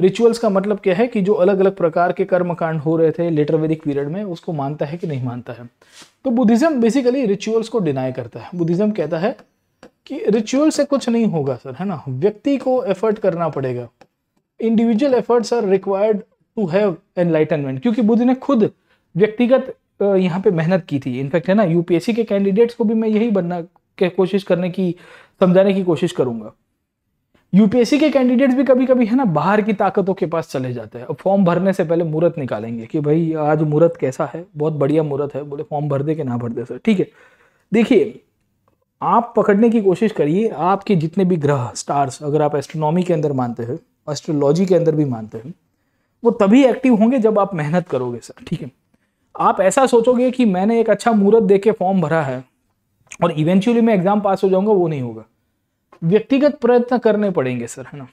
रिचुअल्स का मतलब क्या है कि जो अलग अलग प्रकार के कर्मकांड हो रहे थे लेटर वैदिक पीरियड में, उसको मानता है कि नहीं मानता है। तो बुद्धिज्म बेसिकली रिचुअल्स को डिनाई करता है। बुद्धिज्म कहता है कि रिचुअल से कुछ नहीं होगा सर, है ना, व्यक्ति को एफर्ट करना पड़ेगा। Individual efforts are required to have enlightenment, क्योंकि बुद्ध ने खुद व्यक्तिगत यहाँ पे मेहनत की थी। इनफैक्ट है ना यूपीएससी के कैंडिडेट्स को भी मैं यही बनना के कोशिश करने की समझाने की कोशिश करूंगा। यूपीएससी के कैंडिडेट्स भी कभी कभी है ना बाहर की ताकतों के पास चले जाते हैं। अब फॉर्म भरने से पहले मुहूर्त निकालेंगे कि भाई आज मुहूर्त कैसा है, बहुत बढ़िया मुहूर्त है, बोले फॉर्म भर दे के ना भर दे सर, ठीक है। देखिए आप पकड़ने की कोशिश करिए, आपके जितने भी ग्रह स्टार्स, अगर आप एस्ट्रोनॉमी के अंदर मानते हैं, एस्ट्रोलॉजी के अंदर भी मानते हैं, वो तभी एक्टिव होंगे जब आप मेहनत करोगे सर, ठीक है। आप ऐसा सोचोगे कि मैंने एक अच्छा मुहूर्त दे के फॉर्म भरा है और इवेंचुअली मैं एग्जाम पास हो जाऊंगा, वो नहीं होगा। व्यक्तिगत प्रयत्न करने पड़ेंगे सर, है ना।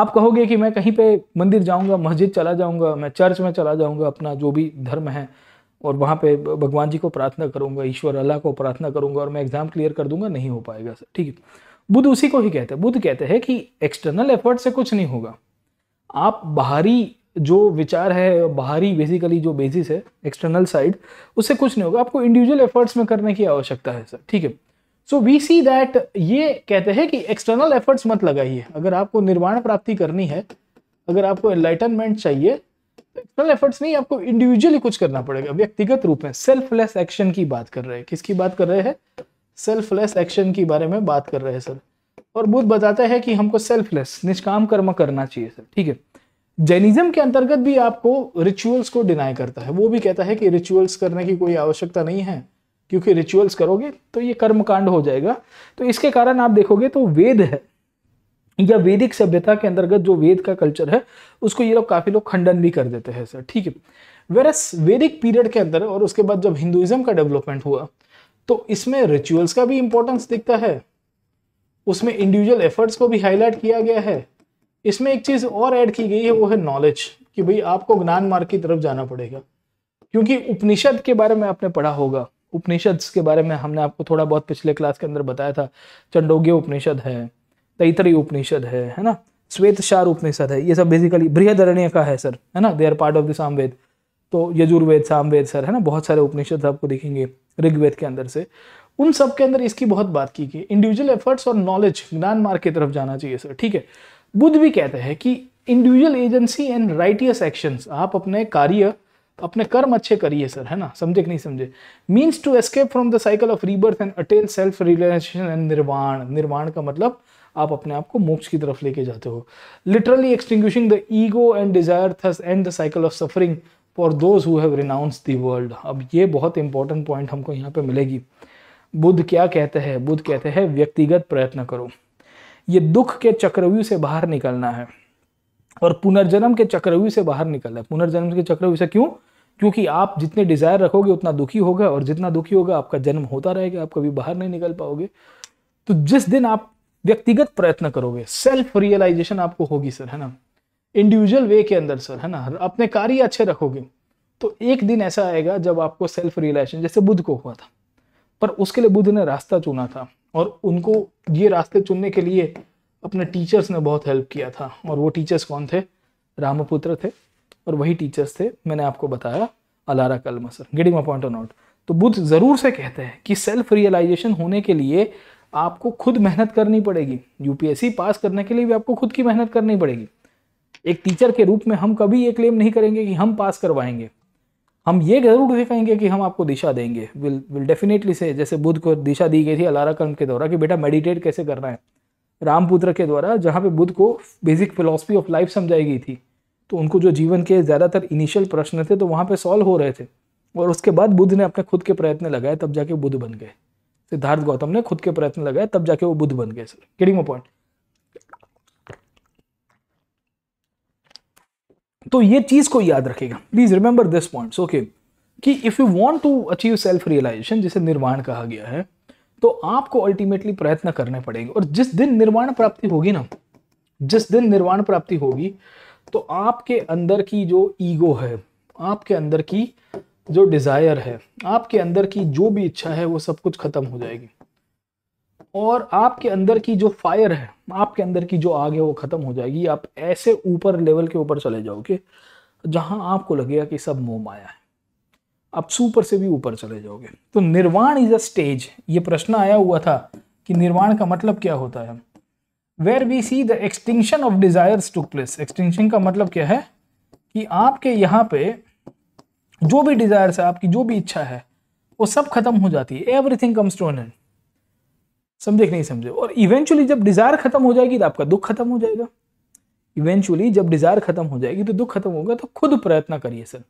आप कहोगे कि मैं कहीं पे मंदिर जाऊंगा, मस्जिद चला जाऊंगा, मैं चर्च में चला जाऊंगा, अपना जो भी धर्म है, और वहाँ पे भगवान जी को प्रार्थना करूंगा, ईश्वर अल्लाह को प्रार्थना करूंगा और मैं एग्जाम क्लियर कर दूंगा, नहीं हो पाएगा सर, ठीक है। बुद्ध उसी को ही कहते हैं। बुद्ध कहते हैं कि एक्सटर्नल एफर्ट से कुछ नहीं होगा, आप बाहरी जो विचार है, बाहरी बेसिकली जो बेसिस है एक्सटर्नल साइड, उससे कुछ नहीं होगा, आपको इंडिविजुअल एफर्ट्स में करने की आवश्यकता है सर, ठीक है। सो वी सी दैट ये कहते हैं कि एक्सटर्नल एफर्ट्स मत लगाइए। अगर आपको निर्वाण प्राप्ति करनी है, अगर आपको एनलाइटनमेंट चाहिए, तो एक्सटर्नल एफर्ट्स नहीं, आपको इंडिविजुअली कुछ करना पड़ेगा, व्यक्तिगत रूप में। सेल्फलेस एक्शन की बात कर रहे हैं। किसकी बात कर रहे हैं? सेल्फलेस एक्शन के बारे में बात कर रहे हैं सर। और बुद्ध बताता है कि हमको सेल्फलेस, निष्काम कर्म करना चाहिए सर। ठीक है, जैनिज्म के अंतर्गत भी आपको रिचुअल्स को डिनाई करता है। वो भी कहता है कि रिचुअल्स करने की कोई आवश्यकता नहीं है, क्योंकि रिचुअल्स करोगे तो ये कर्मकांड हो जाएगा। तो इसके कारण आप देखोगे तो वेद है या वैदिक सभ्यता के अंतर्गत जो वेद का कल्चर है उसको ये लोग काफी लोग खंडन भी कर देते हैं सर। ठीक है, वेरस वैदिक पीरियड के अंदर और उसके बाद जब हिंदुइज्म का डेवलपमेंट हुआ तो इसमें रिचुअल्स का भी इंपॉर्टेंस दिखता है, उसमें इंडिविजुअल एफर्ट्स को भी हाईलाइट किया गया है। इसमें एक चीज और ऐड की गई है, वो है नॉलेज, कि भाई आपको ज्ञान मार्ग की तरफ जाना पड़ेगा। क्योंकि उपनिषद के बारे में आपने पढ़ा होगा, उपनिषद के बारे में हमने आपको थोड़ा बहुत पिछले क्लास के अंदर बताया था। चंडोग्य उपनिषद है, तैतरीय उपनिषद है ना, श्वेतसार उपनिषद है, ये सब बेसिकली बृहदारण्य का है सर, है ना, they are part of the Samaveda. तो यजुर्वेद, सामवेद सर, है ना, बहुत सारे उपनिषद आपको दिखेंगे ऋग्वेद के अंदर से, उन सब के अंदर इसकी बहुत बात की गई। इंडिविजुअल एफर्ट्स और नॉलेज, ज्ञान मार्ग की तरफ जाना चाहिए सर। ठीक है, बुद्ध भी कहते हैं कि individual agency and righteous actions, आप अपने कार्य, अपने कर्म अच्छे करिए सर, है ना। समझे कि नहीं समझे? Means to escape from the cycle of rebirth and attain self realisation and nirvana. Nirvana का मतलब आप अपने आप को मोक्ष की तरफ लेके जाते हो। Literally extinguishing the ego and desire thus and the cycle of suffering for those who have renounced the world. अब ये बहुत इंपॉर्टेंट पॉइंट हमको यहाँ पे मिलेगी। बुद्ध क्या कहते हैं? बुद्ध कहते हैं व्यक्तिगत प्रयत्न करो, ये दुख के चक्रव्यूह से बाहर निकलना है और पुनर्जन्म के चक्रव्यूह से बाहर निकलना है। पुनर्जन्म के चक्रव्यूह से क्यों? क्योंकि आप जितने डिजायर रखोगे उतना दुखी होगा, और जितना दुखी होगा आपका जन्म होता रहेगा, आप कभी बाहर नहीं निकल पाओगे। तो जिस दिन आप व्यक्तिगत प्रयत्न करोगे, सेल्फ रियलाइजेशन आपको होगी सर, है ना, इंडिविजुअल वे के अंदर सर, है ना, अपने कार्य अच्छे रखोगे, तो एक दिन ऐसा आएगा जब आपको सेल्फ रियलाइजेशन, जैसे बुद्ध को हुआ था, पर उसके लिए बुद्ध ने रास्ता चुना था, और उनको ये रास्ते चुनने के लिए अपने टीचर्स ने बहुत हेल्प किया था। और वो टीचर्स कौन थे? रामपुत्र थे, और वही टीचर्स थे, मैंने आपको बताया, Alara Kalama sir. Getting my point और नॉट? तो बुद्ध ज़रूर से कहते हैं कि सेल्फ रियलाइजेशन होने के लिए आपको खुद मेहनत करनी पड़ेगी। यूपीएससी पास करने के लिए भी आपको खुद की मेहनत करनी पड़ेगी। एक टीचर के रूप में हम कभी ये क्लेम नहीं करेंगे कि हम पास करवाएंगे, हम ये जरूर कहेंगे कि हम आपको दिशा देंगे। विल डेफिनेटली से, जैसे बुद्ध को दिशा दी गई थी अलारा कलम के द्वारा कि बेटा मेडिटेट कैसे करना है, रामपुत्र के द्वारा जहाँ पे बुद्ध को बेसिक फिलॉसफी ऑफ लाइफ समझाई गई थी, तो उनको जो जीवन के ज़्यादातर इनिशियल प्रश्न थे तो वहाँ पे सॉल्व हो रहे थे, और उसके बाद बुद्ध ने अपने खुद के प्रयत्न लगाए, तब जाके बुद्ध बन गए। सिद्धार्थ गौतम ने खुद के प्रयत्न लगाए, तब जाके वो बुद्ध बन गए सर। Getting my point? तो ये चीज को याद रखेगा, please remember this points, okay, कि if you want to achieve self realisation, जिसे निर्वाण कहा गया है, तो आपको अल्टीमेटली प्रयत्न करने पड़ेंगे। और जिस दिन निर्वाण प्राप्ति होगी ना, जिस दिन निर्वाण प्राप्ति होगी, तो आपके अंदर की जो ईगो है, आपके अंदर की जो डिजायर है, आपके अंदर की जो भी इच्छा है, वो सब कुछ खत्म हो जाएगी, और आपके अंदर की जो फायर है, आपके अंदर की जो आग है, वो खत्म हो जाएगी। आप ऐसे ऊपर लेवल के ऊपर चले जाओगे जहां आपको लगेगा कि सब मोह माया है, आप सुपर से भी ऊपर चले जाओगे। तो निर्वाण इज अ स्टेज। ये प्रश्न आया हुआ था कि निर्वाण का मतलब क्या होता है? Where we see the extinction of desires to place. Extinction का मतलब क्या है? कि आपके यहाँ पे जो भी डिजायर्स है, आपकी जो भी इच्छा है, वो सब खत्म हो जाती है। Everything comes to an end. समझे कि नहीं समझे? और इवेंचुअली जब डिजायर खत्म हो जाएगी तो आपका दुख खत्म हो जाएगा। इवेंचुअली जब डिजायर खत्म हो जाएगी तो दुख खत्म होगा। तो खुद प्रयत्न करिए सर,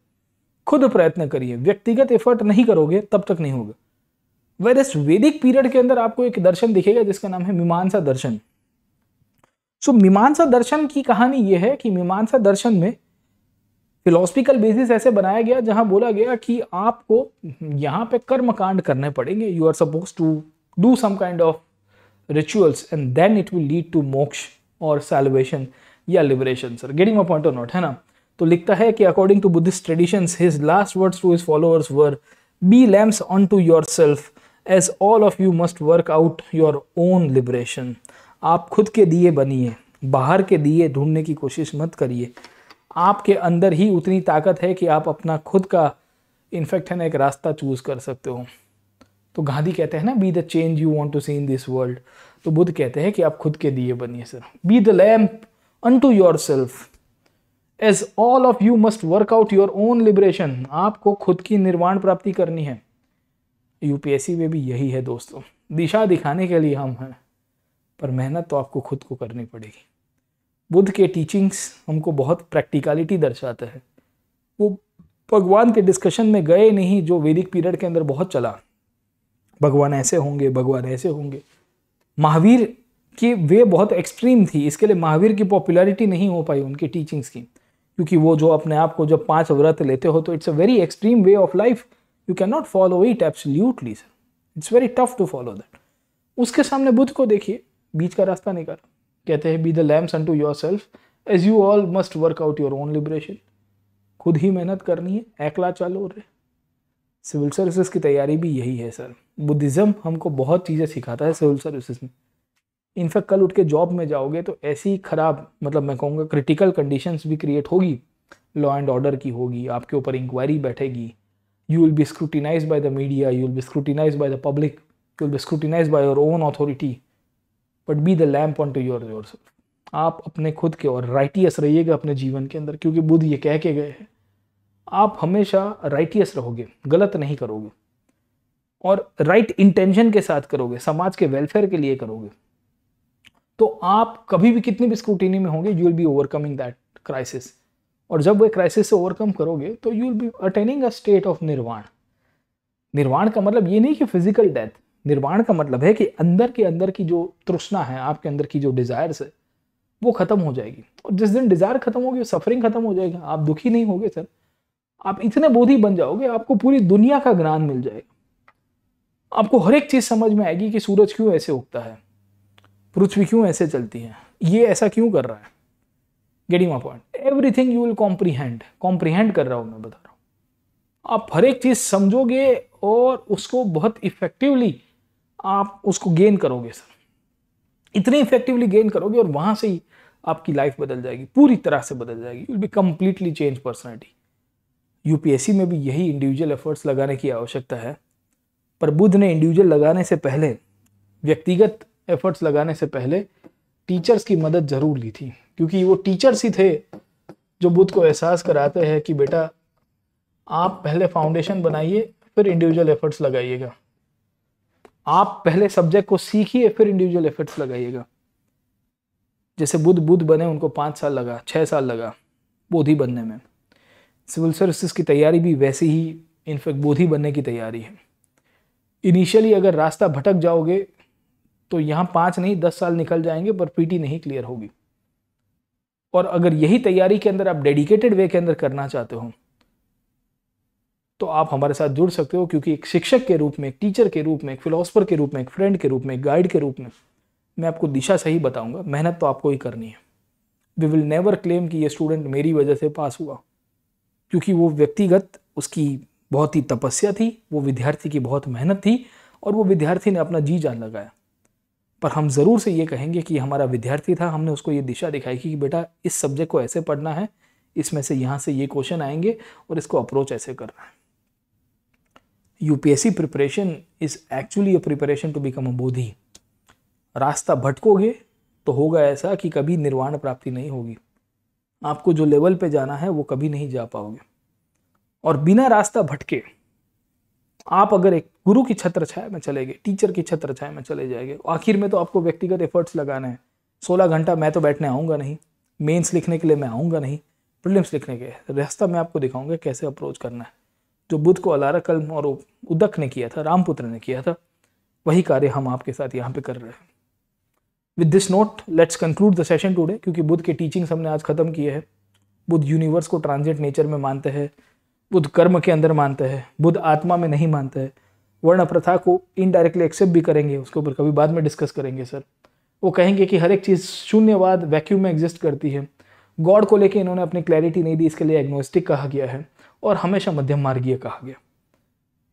खुद प्रयत्न करिए। व्यक्तिगत एफर्ट नहीं करोगे तब तक नहीं होगा। वैरस वैदिक पीरियड के अंदर आपको एक दर्शन दिखेगा जिसका नाम है मीमांसा दर्शन। सो मीमांसा दर्शन की कहानी यह है कि मीमांसा दर्शन में फिलोसफिकल बेसिस ऐसे बनाया गया जहां बोला गया कि आपको यहाँ पे कर्म कांड करने पड़ेंगे। You are suppose to do some kind of rituals and then it will lead to मोक्ष or salvation या liberation sir. Getting my point or not? है ना? तो लिखता है कि according to Buddhist traditions his last words to his followers were be lamps unto yourself as all of you must work out your own liberation. आप खुद के दिए बनिए, बाहर के दिए ढूंढने की कोशिश मत करिए। आपके अंदर ही उतनी ताकत है कि आप अपना खुद का इनफेक्ट है ना एक रास्ता चूज कर सकते हो। तो गांधी कहते हैं ना, be the change you want to see in this world. तो बुद्ध कहते हैं कि आप खुद के दिए बनिए sir. Be the lamp unto yourself as all of you must work out your own liberation. आपको खुद की निर्वाण प्राप्ति करनी है। यूपीएससी में भी यही है दोस्तों, दिशा दिखाने के लिए हम हैं, पर मेहनत तो आपको खुद को करनी पड़ेगी। बुद्ध के टीचिंग्स हमको बहुत प्रैक्टिकलिटी दर्शाते हैं। वो भगवान के डिस्कशन में गए नहीं जो वैदिक पीरियड के अंदर बहुत चला, भगवान ऐसे होंगे, भगवान ऐसे होंगे। महावीर की वे बहुत एक्सट्रीम थी, इसके लिए महावीर की पॉपुलैरिटी नहीं हो पाई उनकी टीचिंग्स की, क्योंकि वो जो अपने आप को जब 5 व्रत लेते हो तो it's a very extreme way of life, you can not follow it absolutely sir, it's very tough to follow that. उसके सामने बुद्ध को देखिए, बीच का रास्ता नहीं कर रहा। कहते हैं be the lamps unto yourself as you all must work out your own liberation. खुद ही मेहनत करनी है, एकला चालो रे। सिविल सर्विसेज की तैयारी भी यही है सर। बुद्धिज़्म हमको बहुत चीज़ें सिखाता है सिविल सर्विसेज में। इनफैक्ट कल उठ के जॉब में जाओगे तो ऐसी ख़राब, मतलब मैं कहूँगा क्रिटिकल कंडीशंस भी क्रिएट होगी, लॉ एंड ऑर्डर की होगी, आपके ऊपर इंक्वायरी बैठेगी, you will be scrutinise by the media, you will be scrutinise by the public, you will be scrutinise by your own authority. But be the lamp on to yourself. आप अपने खुद के और राइटियस रहिएगा अपने जीवन के अंदर, क्योंकि बुद्ध ये कह के गए हैं आप हमेशा राइटियस रहोगे, गलत नहीं करोगे, और राइट इंटेंशन के साथ करोगे, समाज के वेलफेयर के लिए करोगे। तो आप कभी भी कितनी भी स्क्रूटिनी में होंगे, you will be overcoming that crisis, और जब वो क्राइसिस से ओवरकम करोगे तो you will be attaining a state of nirvana. Nirvana का मतलब ये नहीं कि फिजिकल डेथ, निर्वाण का मतलब है कि अंदर की जो तृष्णा है, आपके अंदर की जो डिज़ायर्स है, वो खत्म हो जाएगी। और जिस दिन डिज़ायर खत्म होगी, सफरिंग खत्म हो जाएगा, आप दुखी नहीं होगे सर। आप इतने बोधी बन जाओगे, आपको पूरी दुनिया का ज्ञान मिल जाएगा, आपको हर एक चीज़ समझ में आएगी कि सूरज क्यों ऐसे उगता है, पृथ्वी क्यों ऐसे चलती है, ये ऐसा क्यों कर रहा है। Getting my point, everything you will comprehend कर रहा हूँ मैं, बता रहा हूँ। आप हर एक चीज़ समझोगे और उसको बहुत इफेक्टिवली आप उसको गेन करोगे सर, इतने इफेक्टिवली गेन करोगे, और वहाँ से ही आपकी लाइफ बदल जाएगी, पूरी तरह से बदल जाएगी। You will be completely change personality. UPSC में भी यही इंडिविजुअल एफर्ट्स लगाने की आवश्यकता है, पर बुद्ध ने इंडिविजुअल लगाने से पहले, व्यक्तिगत एफर्ट्स लगाने से पहले टीचर्स की मदद जरूर ली थी, क्योंकि वो टीचर्स ही थे जो बुद्ध को एहसास कराते हैं कि बेटा आप पहले फाउंडेशन बनाइए, फिर इंडिविजुअल एफर्ट्स लगाइएगा। आप पहले सब्जेक्ट को सीखिए, फिर इंडिविजुअल एफर्ट्स लगाइएगा। जैसे बुद्ध बने, उनको 5 साल लगा, 6 साल लगा बोधी बनने में। सिविल सर्विसेज की तैयारी भी वैसे ही, इनफैक्ट बोधी बनने की तैयारी है। इनिशियली अगर रास्ता भटक जाओगे तो यहाँ 5 नहीं 10 साल निकल जाएंगे, पर पीटी नहीं क्लियर होगी। और अगर यही तैयारी के अंदर आप डेडिकेटेड वे के अंदर करना चाहते हो तो आप हमारे साथ जुड़ सकते हो, क्योंकि एक शिक्षक के रूप में, एक टीचर के रूप में, एक फिलोसफर के रूप में, एक फ्रेंड के रूप में, एक गाइड के रूप में मैं आपको दिशा सही बताऊंगा। मेहनत तो आपको ही करनी है। वी विल नेवर क्लेम कि ये स्टूडेंट मेरी वजह से पास हुआ, क्योंकि वो व्यक्तिगत, उसकी बहुत ही तपस्या थी, वो विद्यार्थी की बहुत मेहनत थी, और वो विद्यार्थी ने अपना जी जान लगाया। पर हम ज़रूर से ये कहेंगे कि हमारा विद्यार्थी था, हमने उसको ये दिशा दिखाई कि बेटा इस सब्जेक्ट को ऐसे पढ़ना है, इसमें से यहाँ से ये क्वेश्चन आएंगे और इसको अप्रोच ऐसे करना है। UPSC preparation is actually a preparation to become a Bodhi. रास्ता भटकोगे तो होगा ऐसा कि कभी निर्वाण प्राप्ति नहीं होगी, आपको जो लेवल पे जाना है वो कभी नहीं जा पाओगे। और बिना रास्ता भटके आप अगर एक गुरु की छत्रछाया में चले गए, टीचर की छत्रछाया में चले जाएंगे, आखिर में तो आपको व्यक्तिगत एफर्ट्स लगाने हैं। 16 घंटा मैं तो बैठने आऊँगा नहीं, मेंस लिखने के लिए मैं आऊँगा नहीं, प्रीलिम्स लिखने के रास्ता मैं आपको दिखाऊंगा कैसे अप्रोच करना है। जो बुद्ध को अलारकल्म और उदक ने किया था, रामपुत्र ने किया था, वही कार्य हम आपके साथ यहाँ पर कर रहे हैं। With this note let's conclude the session today, क्योंकि बुद्ध के टीचिंग्स हमने आज खत्म किए हैं। बुद्ध यूनिवर्स को ट्रांजिट नेचर में मानते हैं, बुद्ध कर्म के अंदर मानते हैं, बुद्ध आत्मा में नहीं मानते हैं। वर्ण प्रथा को इनडायरेक्टली एक्सेप्ट भी करेंगे, उसके ऊपर कभी बाद में डिस्कस करेंगे सर। वो कहेंगे कि हर एक चीज़ शून्यवाद वैक्यूम में एग्जिस्ट करती है। गॉड को लेके इन्होंने अपनी क्लैरिटी नहीं दी, इसके लिए एग्नोस्टिक कहा गया है और हमेशा मध्यम मार्गीय कहा गया।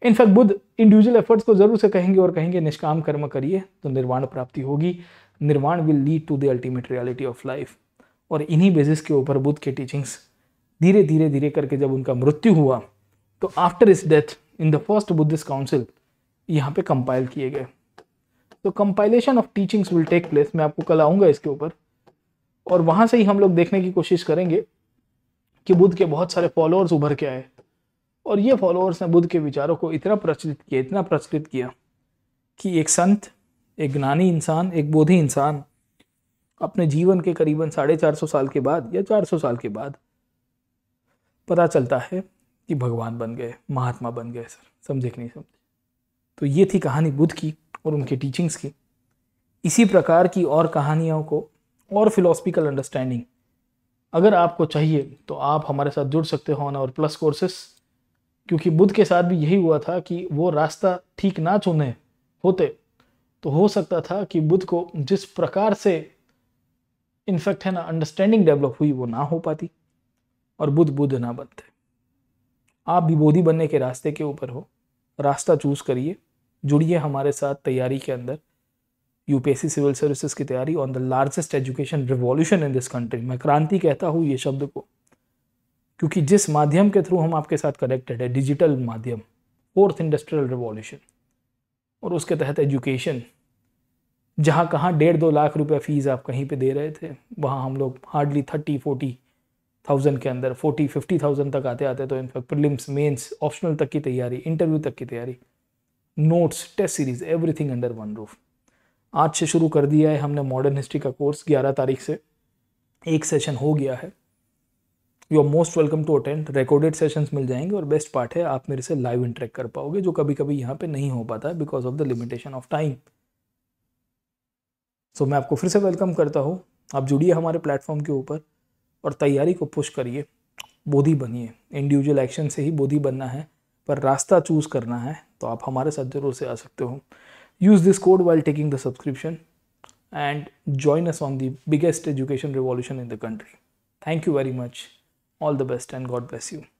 इनफैक्ट बुद्ध इंडिविजुअल एफर्ट्स को जरूर से कहेंगे और कहेंगे निष्काम कर्म करिए तो निर्वाण प्राप्ति होगी। Nirvana will lead to the ultimate reality of life. और इन्हीं बेसिस के ऊपर बुद्ध के टीचिंग्स धीरे धीरे करके जब उनका मृत्यु हुआ तो after his death in the first Buddhist council यहाँ पे कंपाइल किए गए। तो compilation of teachings will take place, मैं आपको कल आऊँगा इसके ऊपर, और वहाँ से ही हम लोग देखने की कोशिश करेंगे कि बुद्ध के बहुत सारे फॉलोअर्स उभर के आए और ये फॉलोअर्स ने बुद्ध के विचारों को इतना प्रचलित किया कि एक संत, एक ज्ञानी इंसान, एक बोधी इंसान अपने जीवन के करीबन 450 साल के बाद या 400 साल के बाद पता चलता है कि भगवान बन गए, महात्मा बन गए। सर समझे कि नहीं समझे? तो ये थी कहानी बुद्ध की और उनके टीचिंग्स की। इसी प्रकार की और कहानियों को और फिलोसफिकल अंडरस्टैंडिंग अगर आपको चाहिए तो आप हमारे साथ जुड़ सकते हो ऑन और प्लस कोर्सेस, क्योंकि बुद्ध के साथ भी यही हुआ था कि वो रास्ता ठीक ना चुने होते तो हो सकता था कि बुद्ध को जिस प्रकार से इनफेक्ट है ना अंडरस्टैंडिंग डेवलप हुई वो ना हो पाती और बुद्ध ना बनते। आप भी बोधी बनने के रास्ते के ऊपर हो, रास्ता चूज करिए, जुड़िए हमारे साथ तैयारी के अंदर, यूपीएससी सिविल सर्विसेज की तैयारी on the largest education revolution in this country. मैं क्रांति कहता हूँ ये शब्द को, क्योंकि जिस माध्यम के थ्रू हम आपके साथ कनेक्टेड है, डिजिटल माध्यम, 4th इंडस्ट्रियल रिवॉल्यूशन, और उसके तहत एजुकेशन, जहाँ कहाँ 1.5-2 लाख रुपया फीस आप कहीं पे दे रहे थे, वहाँ हम लोग हार्डली 30-40 थाउजेंड के अंदर, 40-50 थाउजेंड तक आते आते तो इनफैक्ट प्रीलिम्स, मेंस, ऑप्शनल तक की तैयारी, इंटरव्यू तक की तैयारी, notes, test series, everything under one roof. आज से शुरू कर दिया है हमने मॉडर्न हिस्ट्री का कोर्स, 11 तारीख से एक सेशन हो गया है। You are most welcome to attend, recorded sessions मिल जाएंगे और बेस्ट पार्ट है आप मेरे से लाइव इंटरेक्ट कर पाओगे, जो कभी कभी यहाँ पे नहीं हो पाता है because of the limitation of time. So मैं आपको फिर से वेलकम करता हूँ, आप जुड़िए हमारे प्लेटफॉर्म के ऊपर और तैयारी को पुश करिए, बोधी बनिए। इंडिविजुअल एक्शन से ही बोधी बनना है, पर रास्ता चूज़ करना है तो आप हमारे साथ जरूर से आ सकते हो। Use this code while taking the subscription and join us on the biggest education revolution in the country. Thank you very much, all the best and God bless you.